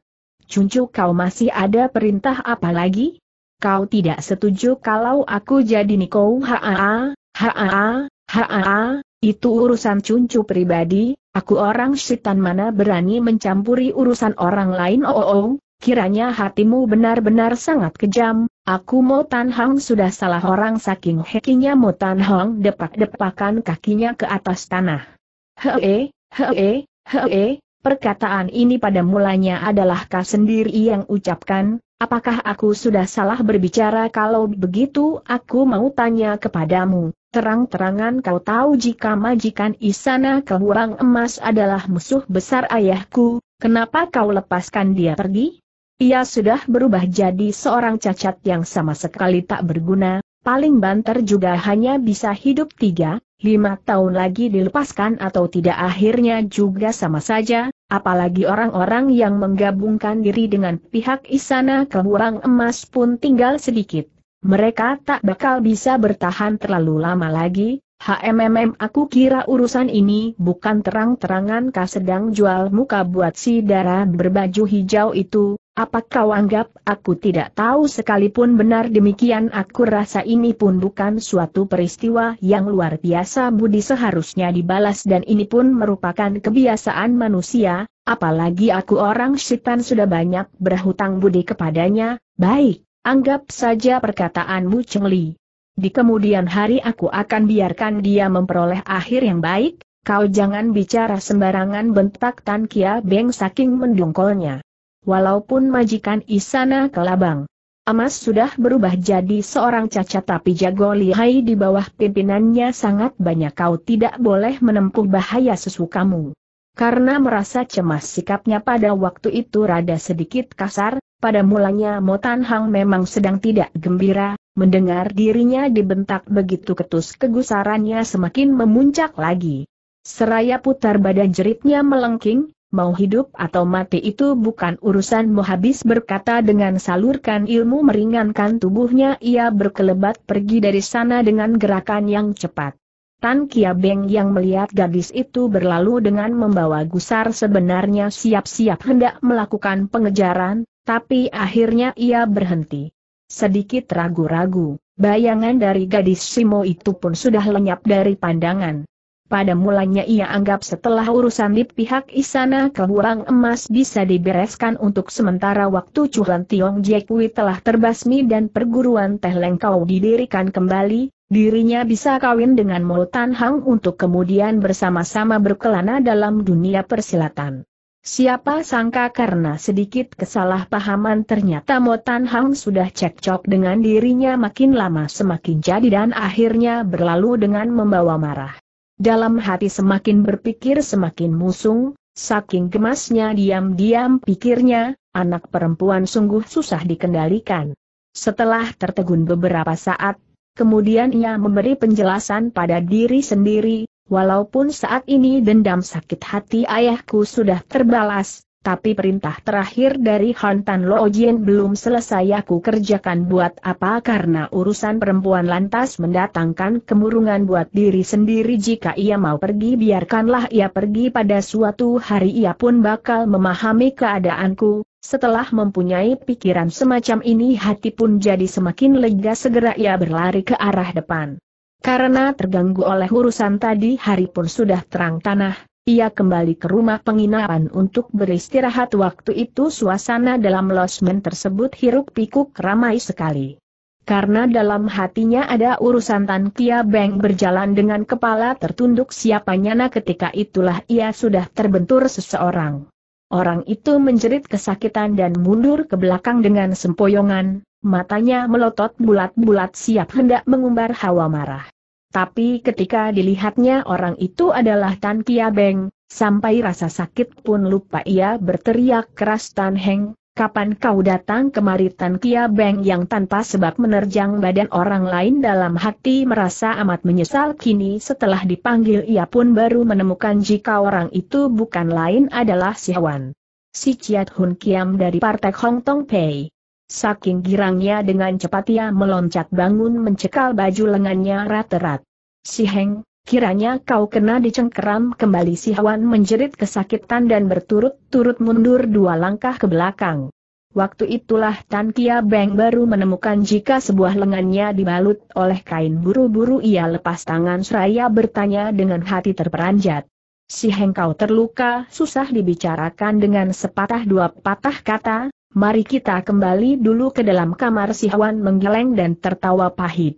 Cuncu, kau masih ada perintah apa lagi? Kau tidak setuju kalau aku jadi niko? Haa, haa, haa, itu urusan Cuncu pribadi. Aku orang setan mana berani mencampuri urusan orang lain. Oh, oh, oh, kiranya hatimu benar-benar sangat kejam. Aku Mo Tan Hong sudah salah orang. Saking hekinya Mo Tan Hong depak-depakan kakinya ke atas tanah. Hee, hee, hee. Perkataan ini pada mulanya adalah kau sendiri yang ucapkan. Apakah aku sudah salah berbicara? Kalau begitu aku mau tanya kepadamu, terang-terangan kau tahu jika majikan Isana Keburang Emas adalah musuh besar ayahku, kenapa kau lepaskan dia pergi? Ia sudah berubah jadi seorang cacat yang sama sekali tak berguna, paling banter juga hanya bisa hidup tiga, lima tahun lagi dilepaskan atau tidak akhirnya juga sama saja, apalagi orang-orang yang menggabungkan diri dengan pihak Isana Keburang Emas pun tinggal sedikit. Mereka tak bakal bisa bertahan terlalu lama lagi. HMMM aku kira urusan ini bukan terang-terangan kau sedang jual muka buat si darah berbaju hijau itu, apa kau anggap aku tidak tahu? Sekalipun benar demikian, aku rasa ini pun bukan suatu peristiwa yang luar biasa. Budi seharusnya dibalas dan ini pun merupakan kebiasaan manusia, apalagi aku orang setan sudah banyak berhutang budi kepadanya. Baik, anggap saja perkataanmu Chengli. Di kemudian hari aku akan biarkan dia memperoleh akhir yang baik. Kau jangan bicara sembarangan, bentak Tan Kia Beng saking mendongkolnya. Walaupun majikan Isana Kelabang Emas sudah berubah jadi seorang cacat tapi jago lihai di bawah pimpinannya sangat banyak, kau tidak boleh menempuh bahaya sesukamu. Karena merasa cemas, sikapnya pada waktu itu rada sedikit kasar. Pada mulanya Mo Tan Hong memang sedang tidak gembira. Mendengar dirinya dibentak begitu ketus, kegusarannya semakin memuncak lagi. Seraya putar badan, jeritnya melengking, mau hidup atau mati itu bukan urusanmu. Habis berkata dengan salurkan ilmu meringankan tubuhnya, ia berkelebat pergi dari sana dengan gerakan yang cepat. Tan Kia Beng yang melihat gadis itu berlalu dengan membawa gusar sebenarnya siap-siap hendak melakukan pengejaran, tapi akhirnya ia berhenti. Sedikit ragu-ragu, bayangan dari gadis Simo itu pun sudah lenyap dari pandangan. Pada mulanya ia anggap setelah urusan di pihak Isana Keburang Emas bisa dibereskan untuk sementara waktu, Cuan Tiong Jekui telah terbasmi dan perguruan Teh Leng Kau didirikan kembali, dirinya bisa kawin dengan Mo Tan Hong untuk kemudian bersama-sama berkelana dalam dunia persilatan. Siapa sangka karena sedikit kesalahpahaman ternyata Mo Tan Hong sudah cekcok dengan dirinya makin lama semakin jadi dan akhirnya berlalu dengan membawa marah. Dalam hati semakin berpikir semakin musung, saking gemasnya diam-diam pikirnya, anak perempuan sungguh susah dikendalikan. Setelah tertegun beberapa saat, kemudian ia memberi penjelasan pada diri sendiri. Walaupun saat ini dendam sakit hati ayahku sudah terbalas, tapi perintah terakhir dari Hong Tan Lo Jin belum selesai aku kerjakan. Buat apa? Karena urusan perempuan lantas mendatangkan kemurungan buat diri sendiri. Jika ia mau pergi biarkanlah ia pergi, pada suatu hari ia pun bakal memahami keadaanku. Setelah mempunyai pikiran semacam ini hati pun jadi semakin lega, segera ia berlari ke arah depan. Karena terganggu oleh urusan tadi hari pun sudah terang tanah, ia kembali ke rumah penginapan untuk beristirahat. Waktu itu suasana dalam losmen tersebut hiruk pikuk ramai sekali. Karena dalam hatinya ada urusan, Tan Kia Beng berjalan dengan kepala tertunduk. Siapa nyana ketika itulah ia sudah terbentur seseorang. Orang itu menjerit kesakitan dan mundur ke belakang dengan sempoyongan. Matanya melotot bulat-bulat siap hendak mengumbar hawa marah. Tapi ketika dilihatnya orang itu adalah Tan Kia Beng, sampai rasa sakit pun lupa, ia berteriak keras, Tan Heng, kapan kau datang kemari? Tan Kia Beng yang tanpa sebab menerjang badan orang lain dalam hati merasa amat menyesal. Kini setelah dipanggil ia pun baru menemukan jika orang itu bukan lain adalah Si Hwan, Si Chiat Hun Kiam dari Partai Hong Tong Pei. Saking girangnya dengan cepat ia meloncat bangun mencekal baju lengannya rat-rat. Si Heng, kiranya kau kena dicengkeram kembali. Si Hwan menjerit kesakitan dan berturut-turut mundur dua langkah ke belakang. Waktu itulah Tan Kia Beng baru menemukan jika sebuah lengannya dibalut oleh kain. Buru-buru ia lepas tangan seraya bertanya dengan hati terperanjat. Si Heng, kau terluka? Susah dibicarakan dengan sepatah dua patah kata. Mari kita kembali dulu ke dalam kamar. Si Hwan menggeleng dan tertawa pahit.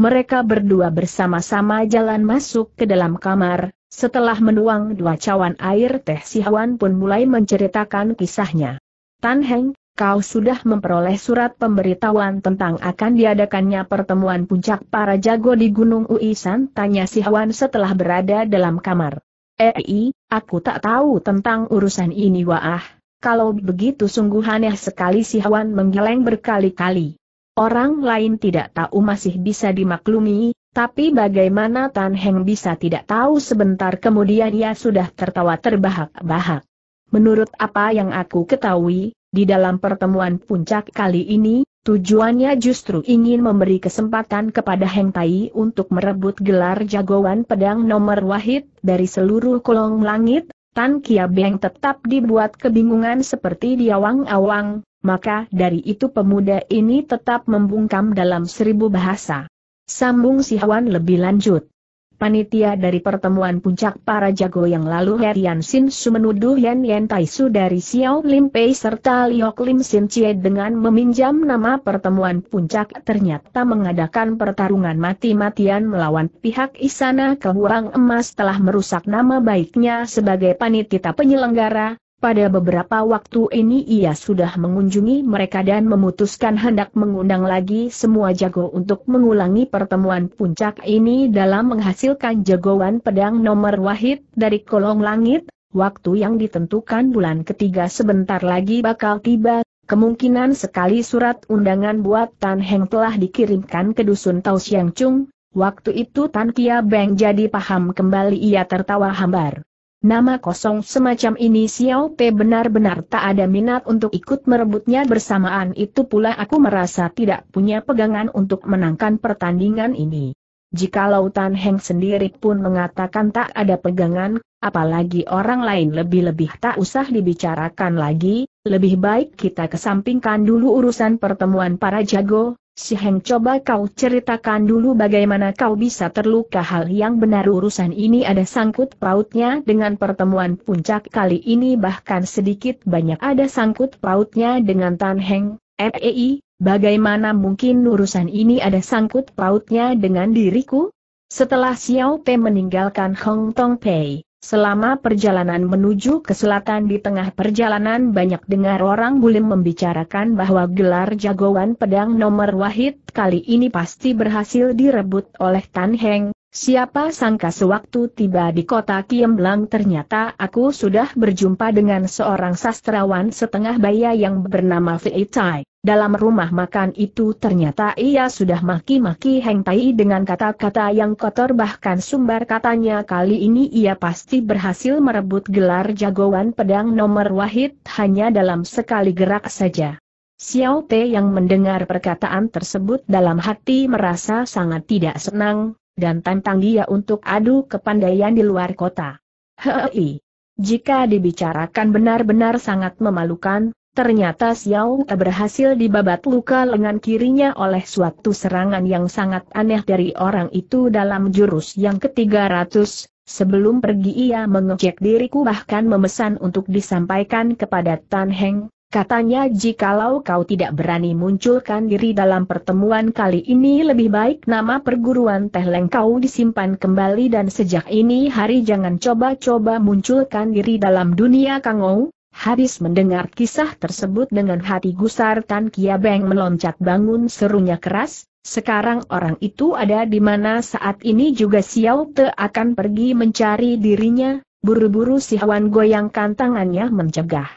Mereka berdua bersama-sama jalan masuk ke dalam kamar. Setelah menuang dua cawan air teh, Si Hwan pun mulai menceritakan kisahnya. Tan Heng, kau sudah memperoleh surat pemberitahuan tentang akan diadakannya pertemuan puncak para jago di Gunung Uisan? Tanya Si Hwan setelah berada dalam kamar. Ei, aku tak tahu tentang urusan ini. Wah. Kalau begitu sungguh aneh sekali. Si Hwan menggeleng berkali-kali. Orang lain tidak tahu masih bisa dimaklumi, Tapi bagaimana Tan Heng bisa tidak tahu? Sebentar kemudian ia sudah tertawa terbahak-bahak. Menurut apa yang aku ketahui, di dalam pertemuan puncak kali ini, tujuannya justru ingin memberi kesempatan kepada Heng Tai untuk merebut gelar jagoan pedang nomor wahid dari seluruh kolong langit. Tan Kia Beng tetap dibuat kebingungan seperti diawang-awang, maka dari itu pemuda ini tetap membungkam dalam seribu bahasa. Sambung Si Hwan lebih lanjut. Panitia dari pertemuan puncak para jago yang lalu Herian Sin Su menuduh Yan Yantai Su dari Xiao Lim Pei serta Liok Lim Sin Cie dengan meminjam nama pertemuan puncak ternyata mengadakan pertarungan mati-matian melawan pihak Isana Keburang Emas telah merusak nama baiknya sebagai panitia penyelenggara. Pada beberapa waktu ini ia sudah mengunjungi mereka dan memutuskan hendak mengundang lagi semua jago untuk mengulangi pertemuan puncak ini dalam menghasilkan jagoan pedang nomor wahid dari kolong langit. Waktu yang ditentukan bulan ketiga sebentar lagi bakal tiba. Kemungkinan sekali surat undangan buat Tan Heng telah dikirimkan ke dusun Tao Siang Chung. Waktu itu Tan Kia Beng jadi paham kembali, ia tertawa hambar. Nama kosong semacam ini Xiao Te benar-benar tak ada minat untuk ikut merebutnya. Bersamaan itu pula aku merasa tidak punya pegangan untuk menangkan pertandingan ini. Jikalau Tan Heng sendiri pun mengatakan tak ada pegangan, apalagi orang lain, lebih-lebih tak usah dibicarakan lagi, lebih baik kita kesampingkan dulu urusan pertemuan para jago. Si Heng, coba kau ceritakan dulu bagaimana kau bisa terluka. Hal yang benar urusan ini ada sangkut pautnya dengan pertemuan puncak kali ini, bahkan sedikit banyak ada sangkut pautnya dengan Tan Heng. F E I, bagaimana mungkin urusan ini ada sangkut pautnya dengan diriku? Setelah Xiao Te meninggalkan Hong Tong Pei, selama perjalanan menuju ke selatan, di tengah perjalanan banyak dengar orang boleh membicarakan bahwa gelar jagoan pedang nomor wahid kali ini pasti berhasil direbut oleh Tan Heng. Siapa sangka sewaktu tiba di kota Kiemblang ternyata aku sudah berjumpa dengan seorang sastrawan setengah baya yang bernama Fei Tai. Dalam rumah makan itu ternyata ia sudah maki-maki Heng Tai dengan kata-kata yang kotor, bahkan sumbar katanya kali ini ia pasti berhasil merebut gelar jagoan pedang nomor wahid hanya dalam sekali gerak saja. Xiao Te yang mendengar perkataan tersebut dalam hati merasa sangat tidak senang, dan tantang dia untuk adu kepandaian di luar kota. Hei, jika dibicarakan benar-benar sangat memalukan, ternyata Xiao Te berhasil dibabat luka lengan kirinya oleh suatu serangan yang sangat aneh dari orang itu dalam jurus yang ketiga ratus. Sebelum pergi ia mengecek diriku, bahkan memesan untuk disampaikan kepada Tan Heng. Katanya, jikalau kau tidak berani munculkan diri dalam pertemuan kali ini, lebih baik nama perguruan Teh Leng kau disimpan kembali, dan sejak ini hari jangan coba-coba munculkan diri dalam dunia kangou. Haris mendengar kisah tersebut dengan hati gusar. Tan Kia Beng meloncat bangun, serunya keras. Sekarang orang itu ada di mana? Saat ini juga Xiao Te akan pergi mencari dirinya. Buru-buru Si Hwan goyangkan tangannya mencegah.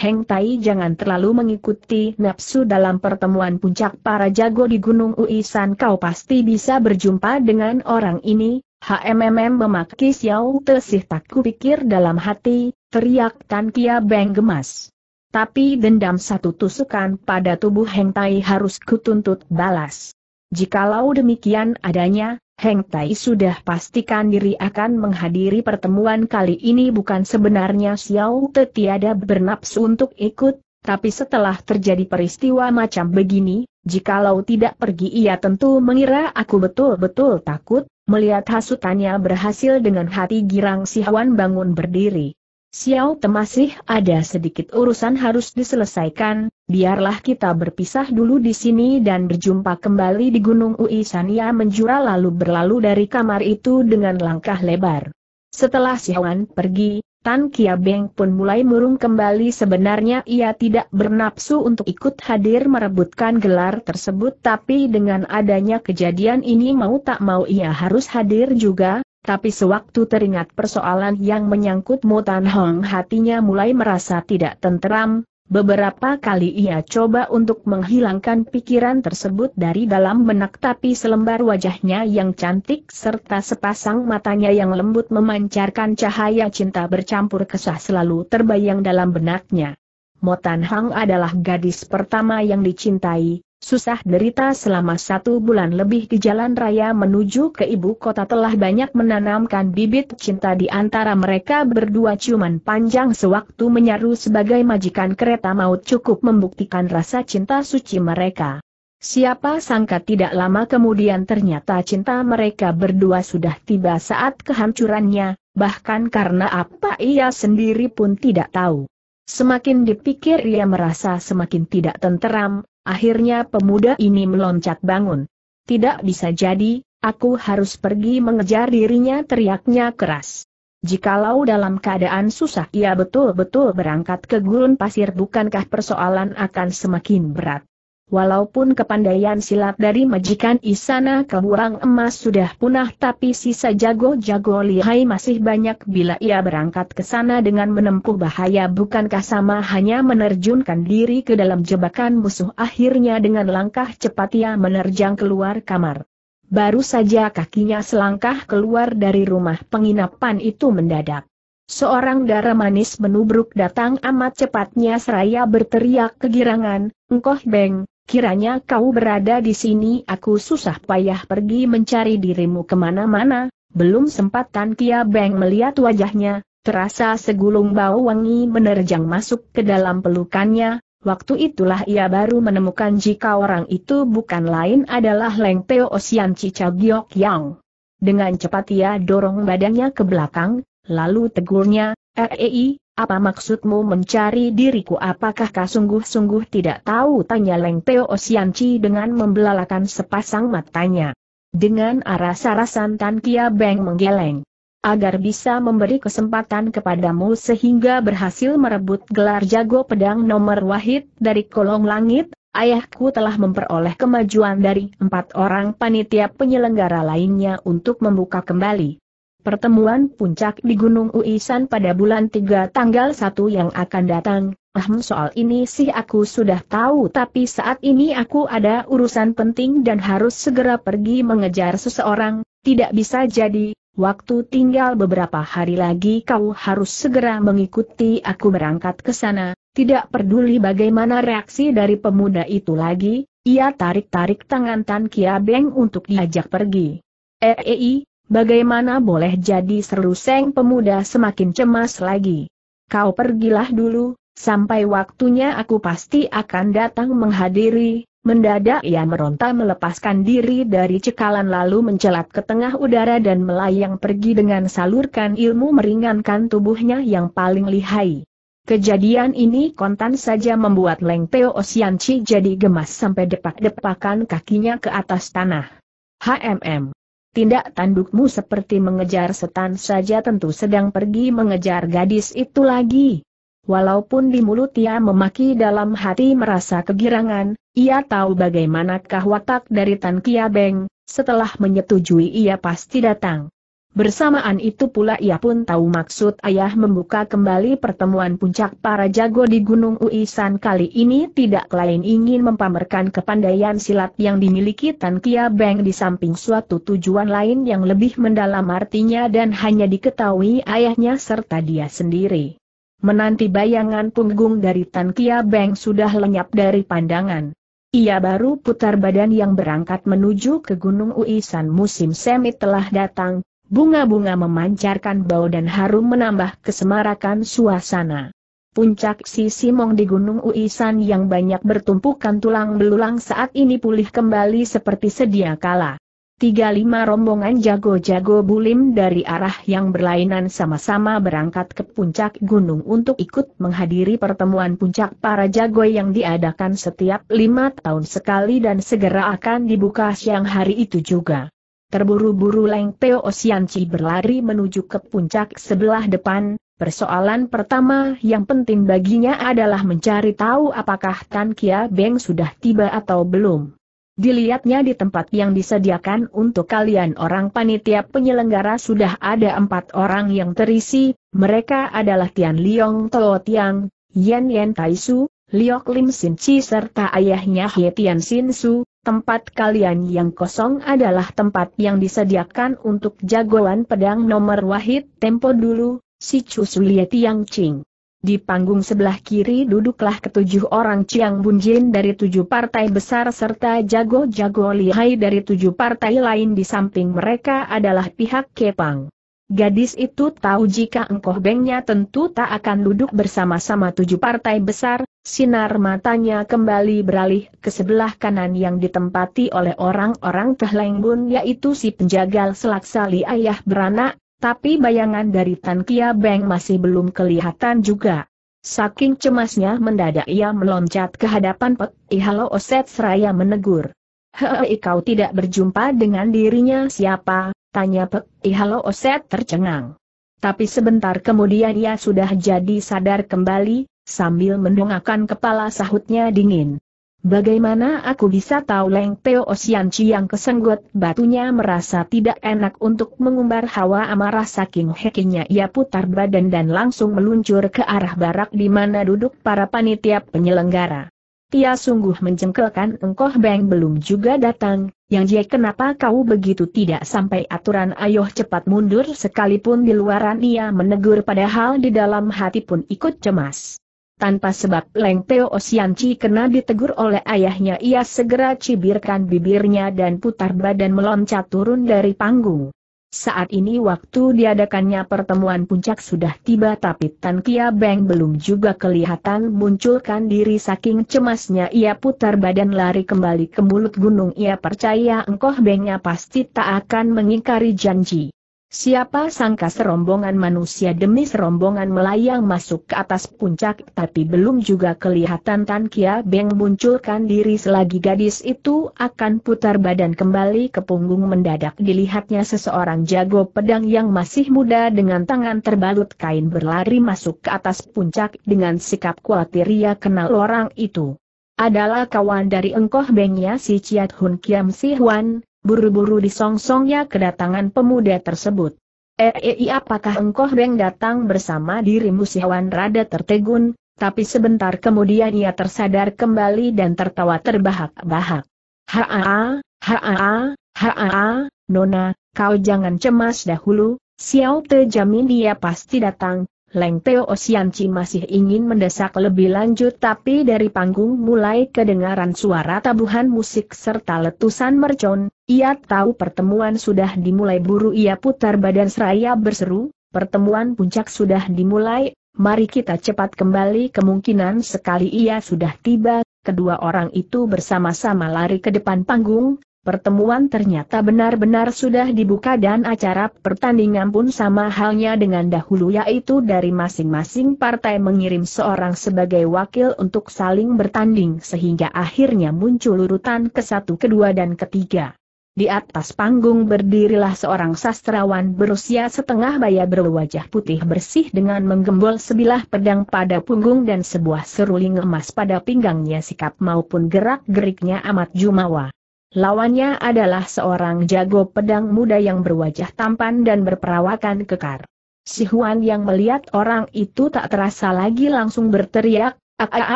Heng Tai jangan terlalu mengikuti nafsu dalam pertemuan puncak para jago di Gunung Uisan. Kau pasti bisa berjumpa dengan orang ini. Hmmm memaki Xiao Te, sih tak kupikir dalam hati, teriak Tan Kia Beng gemas. Tapi dendam satu tusukan pada tubuh Heng Tai harus kutuntut balas. Jikalau demikian adanya, Heng Tai sudah pastikan diri akan menghadiri pertemuan kali ini. Bukan sebenarnya Xiao Te tiada bernapsu untuk ikut, tapi setelah terjadi peristiwa macam begini, jikalau tidak pergi ia tentu mengira aku betul-betul takut. Melihat hasutannya berhasil dengan hati girang, Si Hwan bangun berdiri. Xiao Te masih ada sedikit urusan harus diselesaikan, biarlah kita berpisah dulu di sini dan berjumpa kembali di Gunung Uisan. Ia menjura lalu berlalu dari kamar itu dengan langkah lebar. Setelah Si Hwan pergi, Tan Kia Beng pun mulai murung kembali. Sebenarnya ia tidak bernapsu untuk ikut hadir merebutkan gelar tersebut, tapi dengan adanya kejadian ini mau tak mau ia harus hadir juga. Tapi sewaktu teringat persoalan yang menyangkut Mo Tan Hong, hatinya mulai merasa tidak tenteram. Beberapa kali ia coba untuk menghilangkan pikiran tersebut dari dalam benak, tapi selembar wajahnya yang cantik serta sepasang matanya yang lembut memancarkan cahaya cinta bercampur kesah selalu terbayang dalam benaknya. Mo Tan Hong adalah gadis pertama yang dicintai. Susah derita selama satu bulan lebih di jalan raya menuju ke ibu kota telah banyak menanamkan bibit cinta di antara mereka berdua. Ciuman panjang sewaktu menyaru sebagai majikan kereta maut cukup membuktikan rasa cinta suci mereka. Siapa sangka tidak lama kemudian ternyata cinta mereka berdua sudah tiba saat kehancurannya, bahkan karena apa ia sendiri pun tidak tahu. Semakin dipikir ia merasa semakin tidak tenteram. Akhirnya pemuda ini meloncat bangun. "Tidak bisa jadi, aku harus pergi mengejar dirinya," teriaknya keras. Jikalau dalam keadaan susah ia betul-betul berangkat ke gurun pasir, bukankah persoalan akan semakin berat? Walaupun kepandaian silat dari majikan Isana Keburang Emas sudah punah, tapi sisa jago-jago lihai masih banyak. Bila ia berangkat ke sana dengan menempuh bahaya, bukankah sama hanya menerjunkan diri ke dalam jebakan musuh? Akhirnya dengan langkah cepat ia menerjang keluar kamar. Baru saja kakinya selangkah keluar dari rumah penginapan itu, mendadak seorang darah manis menubruk datang amat cepatnya seraya berteriak kegirangan, "Engkoh Beng! Kiranya kau berada di sini, aku susah payah pergi mencari dirimu kemana-mana." Belum sempat Tan Kia Beng melihat wajahnya, terasa segulung bau wangi menerjang masuk ke dalam pelukannya. Waktu itulah ia baru menemukan jika orang itu bukan lain adalah Leng Teo Sian Cica Giyok Yang. Dengan cepat ia dorong badannya ke belakang, lalu tegurnya, "Ei, apa maksudmu mencari diriku? Apakah kau sungguh-sungguh tidak tahu?" tanya Leng Teo Xianci dengan membelalakan sepasang matanya. Dengan aras-arasan Tan Kia Beng menggeleng. "Agar bisa memberi kesempatan kepadamu sehingga berhasil merebut gelar jago pedang nomor wahid dari kolong langit, ayahku telah memperoleh kemajuan dari empat orang panitia penyelenggara lainnya untuk membuka kembali pertemuan puncak di Gunung Uisan pada bulan tiga tanggal satu yang akan datang." "Ahem, soal ini sih aku sudah tahu, tapi saat ini aku ada urusan penting dan harus segera pergi mengejar seseorang." "Tidak bisa jadi, waktu tinggal beberapa hari lagi, kau harus segera mengikuti aku berangkat ke sana." Tidak peduli bagaimana reaksi dari pemuda itu lagi, ia tarik-tarik tangan Tan Kia Beng untuk diajak pergi. "Ei, bagaimana boleh jadi?" seru seng pemuda semakin cemas lagi. "Kau pergilah dulu, sampai waktunya aku pasti akan datang menghadiri." Mendadak ia meronta melepaskan diri dari cekalan lalu mencelat ke tengah udara dan melayang pergi dengan salurkan ilmu meringankan tubuhnya yang paling lihai. Kejadian ini kontan saja membuat Leng Teo Xianci jadi gemas sampai depak-depakan kakinya ke atas tanah. "Hmm. Tindak tandukmu seperti mengejar setan saja, tentu sedang pergi mengejar gadis itu lagi." Walaupun di mulut ia memaki, dalam hati merasa kegirangan. Ia tahu bagaimanakah watak dari Tan Kia Beng. Setelah menyetujui ia pasti datang. Bersamaan itu pula ia pun tahu maksud ayah membuka kembali pertemuan puncak para jago di Gunung Uisan kali ini tidak lain ingin mempamerkan kepandaian silat yang dimiliki Tan Kia Beng di samping suatu tujuan lain yang lebih mendalam artinya dan hanya diketahui ayahnya serta dia sendiri. Menanti bayangan punggung dari Tan Kia Beng sudah lenyap dari pandangan. Ia baru putar badan yang berangkat menuju ke Gunung Uisan. Musim semi telah datang, bunga-bunga memancarkan bau dan harum menambah kesemarakan suasana. Puncak Si Simong di Gunung Uisan yang banyak bertumpukan tulang belulang saat ini pulih kembali seperti sedia kala. Tiga lima rombongan jago-jago bulim dari arah yang berlainan sama-sama berangkat ke puncak gunung untuk ikut menghadiri pertemuan puncak para jago yang diadakan setiap lima tahun sekali dan segera akan dibuka siang hari itu juga. Terburu-buru Leng Teo Xianci berlari menuju ke puncak sebelah depan. Persoalan pertama yang penting baginya adalah mencari tahu apakah Tan Kia Beng sudah tiba atau belum. Dilihatnya di tempat yang disediakan untuk kalian orang panitia penyelenggara sudah ada empat orang yang terisi. Mereka adalah Tian Liong To Tiang, Yan Yantai Su, Liok Lim Sin Cie serta ayahnya He Tian Sin Su, tempat kalian yang kosong adalah tempat yang disediakan untuk jagoan pedang nomor wahid tempo dulu, si Chu Sulie Tiang Ching. Di panggung sebelah kiri duduklah ketujuh orang Ciang Bunjin dari tujuh partai besar serta jago-jago lihai dari tujuh partai lain. Di samping mereka adalah pihak Kepang. Gadis itu tahu jika engkoh bengnya tentu tak akan duduk bersama-sama tujuh partai besar, sinar matanya kembali beralih ke sebelah kanan yang ditempati oleh orang-orang Teh Leng Bun, yaitu si penjagal selaksa Li ayah beranak. Tapi bayangan dari Tan Kia Beng masih belum kelihatan juga. Saking cemasnya mendadak ia meloncat ke hadapan Pek Ihalo Oset seraya menegur. Hei, kau tidak berjumpa dengan dirinya siapa? Tanya Pek Ihalo Oset tercengang. Tapi sebentar kemudian ia sudah jadi sadar kembali, sambil mendongakkan kepala sahutnya dingin. Bagaimana aku bisa tahu? Leng Teo Xianci yang kesenggot batunya merasa tidak enak untuk mengumbar hawa amarah. Saking hekinya ia putar badan dan langsung meluncur ke arah barak di mana duduk para panitia penyelenggara. Ia sungguh mencengkelkan. Engkoh Beng belum juga datang, Yang Jie, kenapa kau begitu tidak sampai aturan? Ayo cepat mundur. Sekalipun di luaran ia menegur, padahal di dalam hati pun ikut cemas. Tanpa sebab Leng Teo Xianci kena ditegur oleh ayahnya, ia segera cibirkan bibirnya dan putar badan meloncat turun dari panggung. Saat ini waktu diadakannya pertemuan puncak sudah tiba, tapi Tan Kia Beng belum juga kelihatan munculkan diri. Saking cemasnya ia putar badan lari kembali ke mulut gunung. Ia percaya engkoh Bengnya pasti tak akan mengingkari janji. Siapa sangka serombongan manusia demi serombongan melayang masuk ke atas puncak, tapi belum juga kelihatan Tan Kia Beng munculkan diri. Selagi gadis itu akan putar badan kembali ke punggung, mendadak dilihatnya seseorang jago pedang yang masih muda dengan tangan terbalut kain berlari masuk ke atas puncak. Dengan sikap khawatir ia kenal orang itu. Adalah kawan dari engkoh Bengnya, si Ciat Hun Kiam Si Hwan. Buru-buru disongsongnya kedatangan pemuda tersebut. Ei, apakah engkoh Beng datang bersama dirimu? Si Hwan rada tertegun, tapi sebentar kemudian ia tersadar kembali dan tertawa terbahak-bahak. Haa, haa, haa, Nona, kau jangan cemas dahulu, Xiao Te jamin dia pasti datang. Leng Teo Xianci masih ingin mendesak lebih lanjut, tapi dari panggung mulai kedengaran suara tabuhan musik serta letusan mercon. Ia tahu pertemuan sudah dimulai. Buru ia putar badan seraya berseru, pertemuan puncak sudah dimulai, mari kita cepat kembali. Kemungkinan sekali ia sudah tiba. Kedua orang itu bersama-sama lari ke depan panggung. Pertemuan ternyata benar-benar sudah dibuka dan acara pertandingan pun sama halnya dengan dahulu, yaitu dari masing-masing partai mengirim seorang sebagai wakil untuk saling bertanding sehingga akhirnya muncul urutan kesatu, kedua dan ketiga. Di atas panggung berdirilah seorang sastrawan berusia setengah baya berwajah putih bersih dengan menggembol sebilah pedang pada punggung dan sebuah seruling emas pada pinggangnya. Sikap maupun gerak-geriknya amat jumawa. Lawannya adalah seorang jago pedang muda yang berwajah tampan dan berperawakan kekar. Si Hwan yang melihat orang itu tak terasa lagi langsung berteriak, "Ah, ah,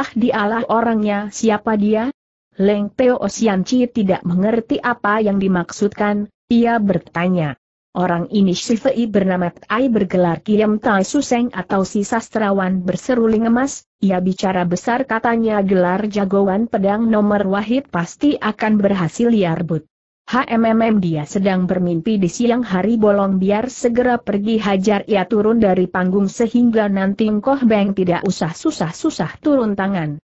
ah, dialah orangnya!" "Siapa dia?" Leng Teo Xianci tidak mengerti apa yang dimaksudkan, ia bertanya. Orang ini si Fei bernama Tai bergelar Kiam Tai Suseng atau si sastrawan berseruling emas. Ia bicara besar, katanya gelar jagoan pedang nomor wahid pasti akan berhasil ia rebut. Hmm, dia sedang bermimpi di siang hari bolong, biar segera pergi. Hajar ia turun dari panggung sehingga nanti engkoh Beng tidak usah susah-susah turun tangan.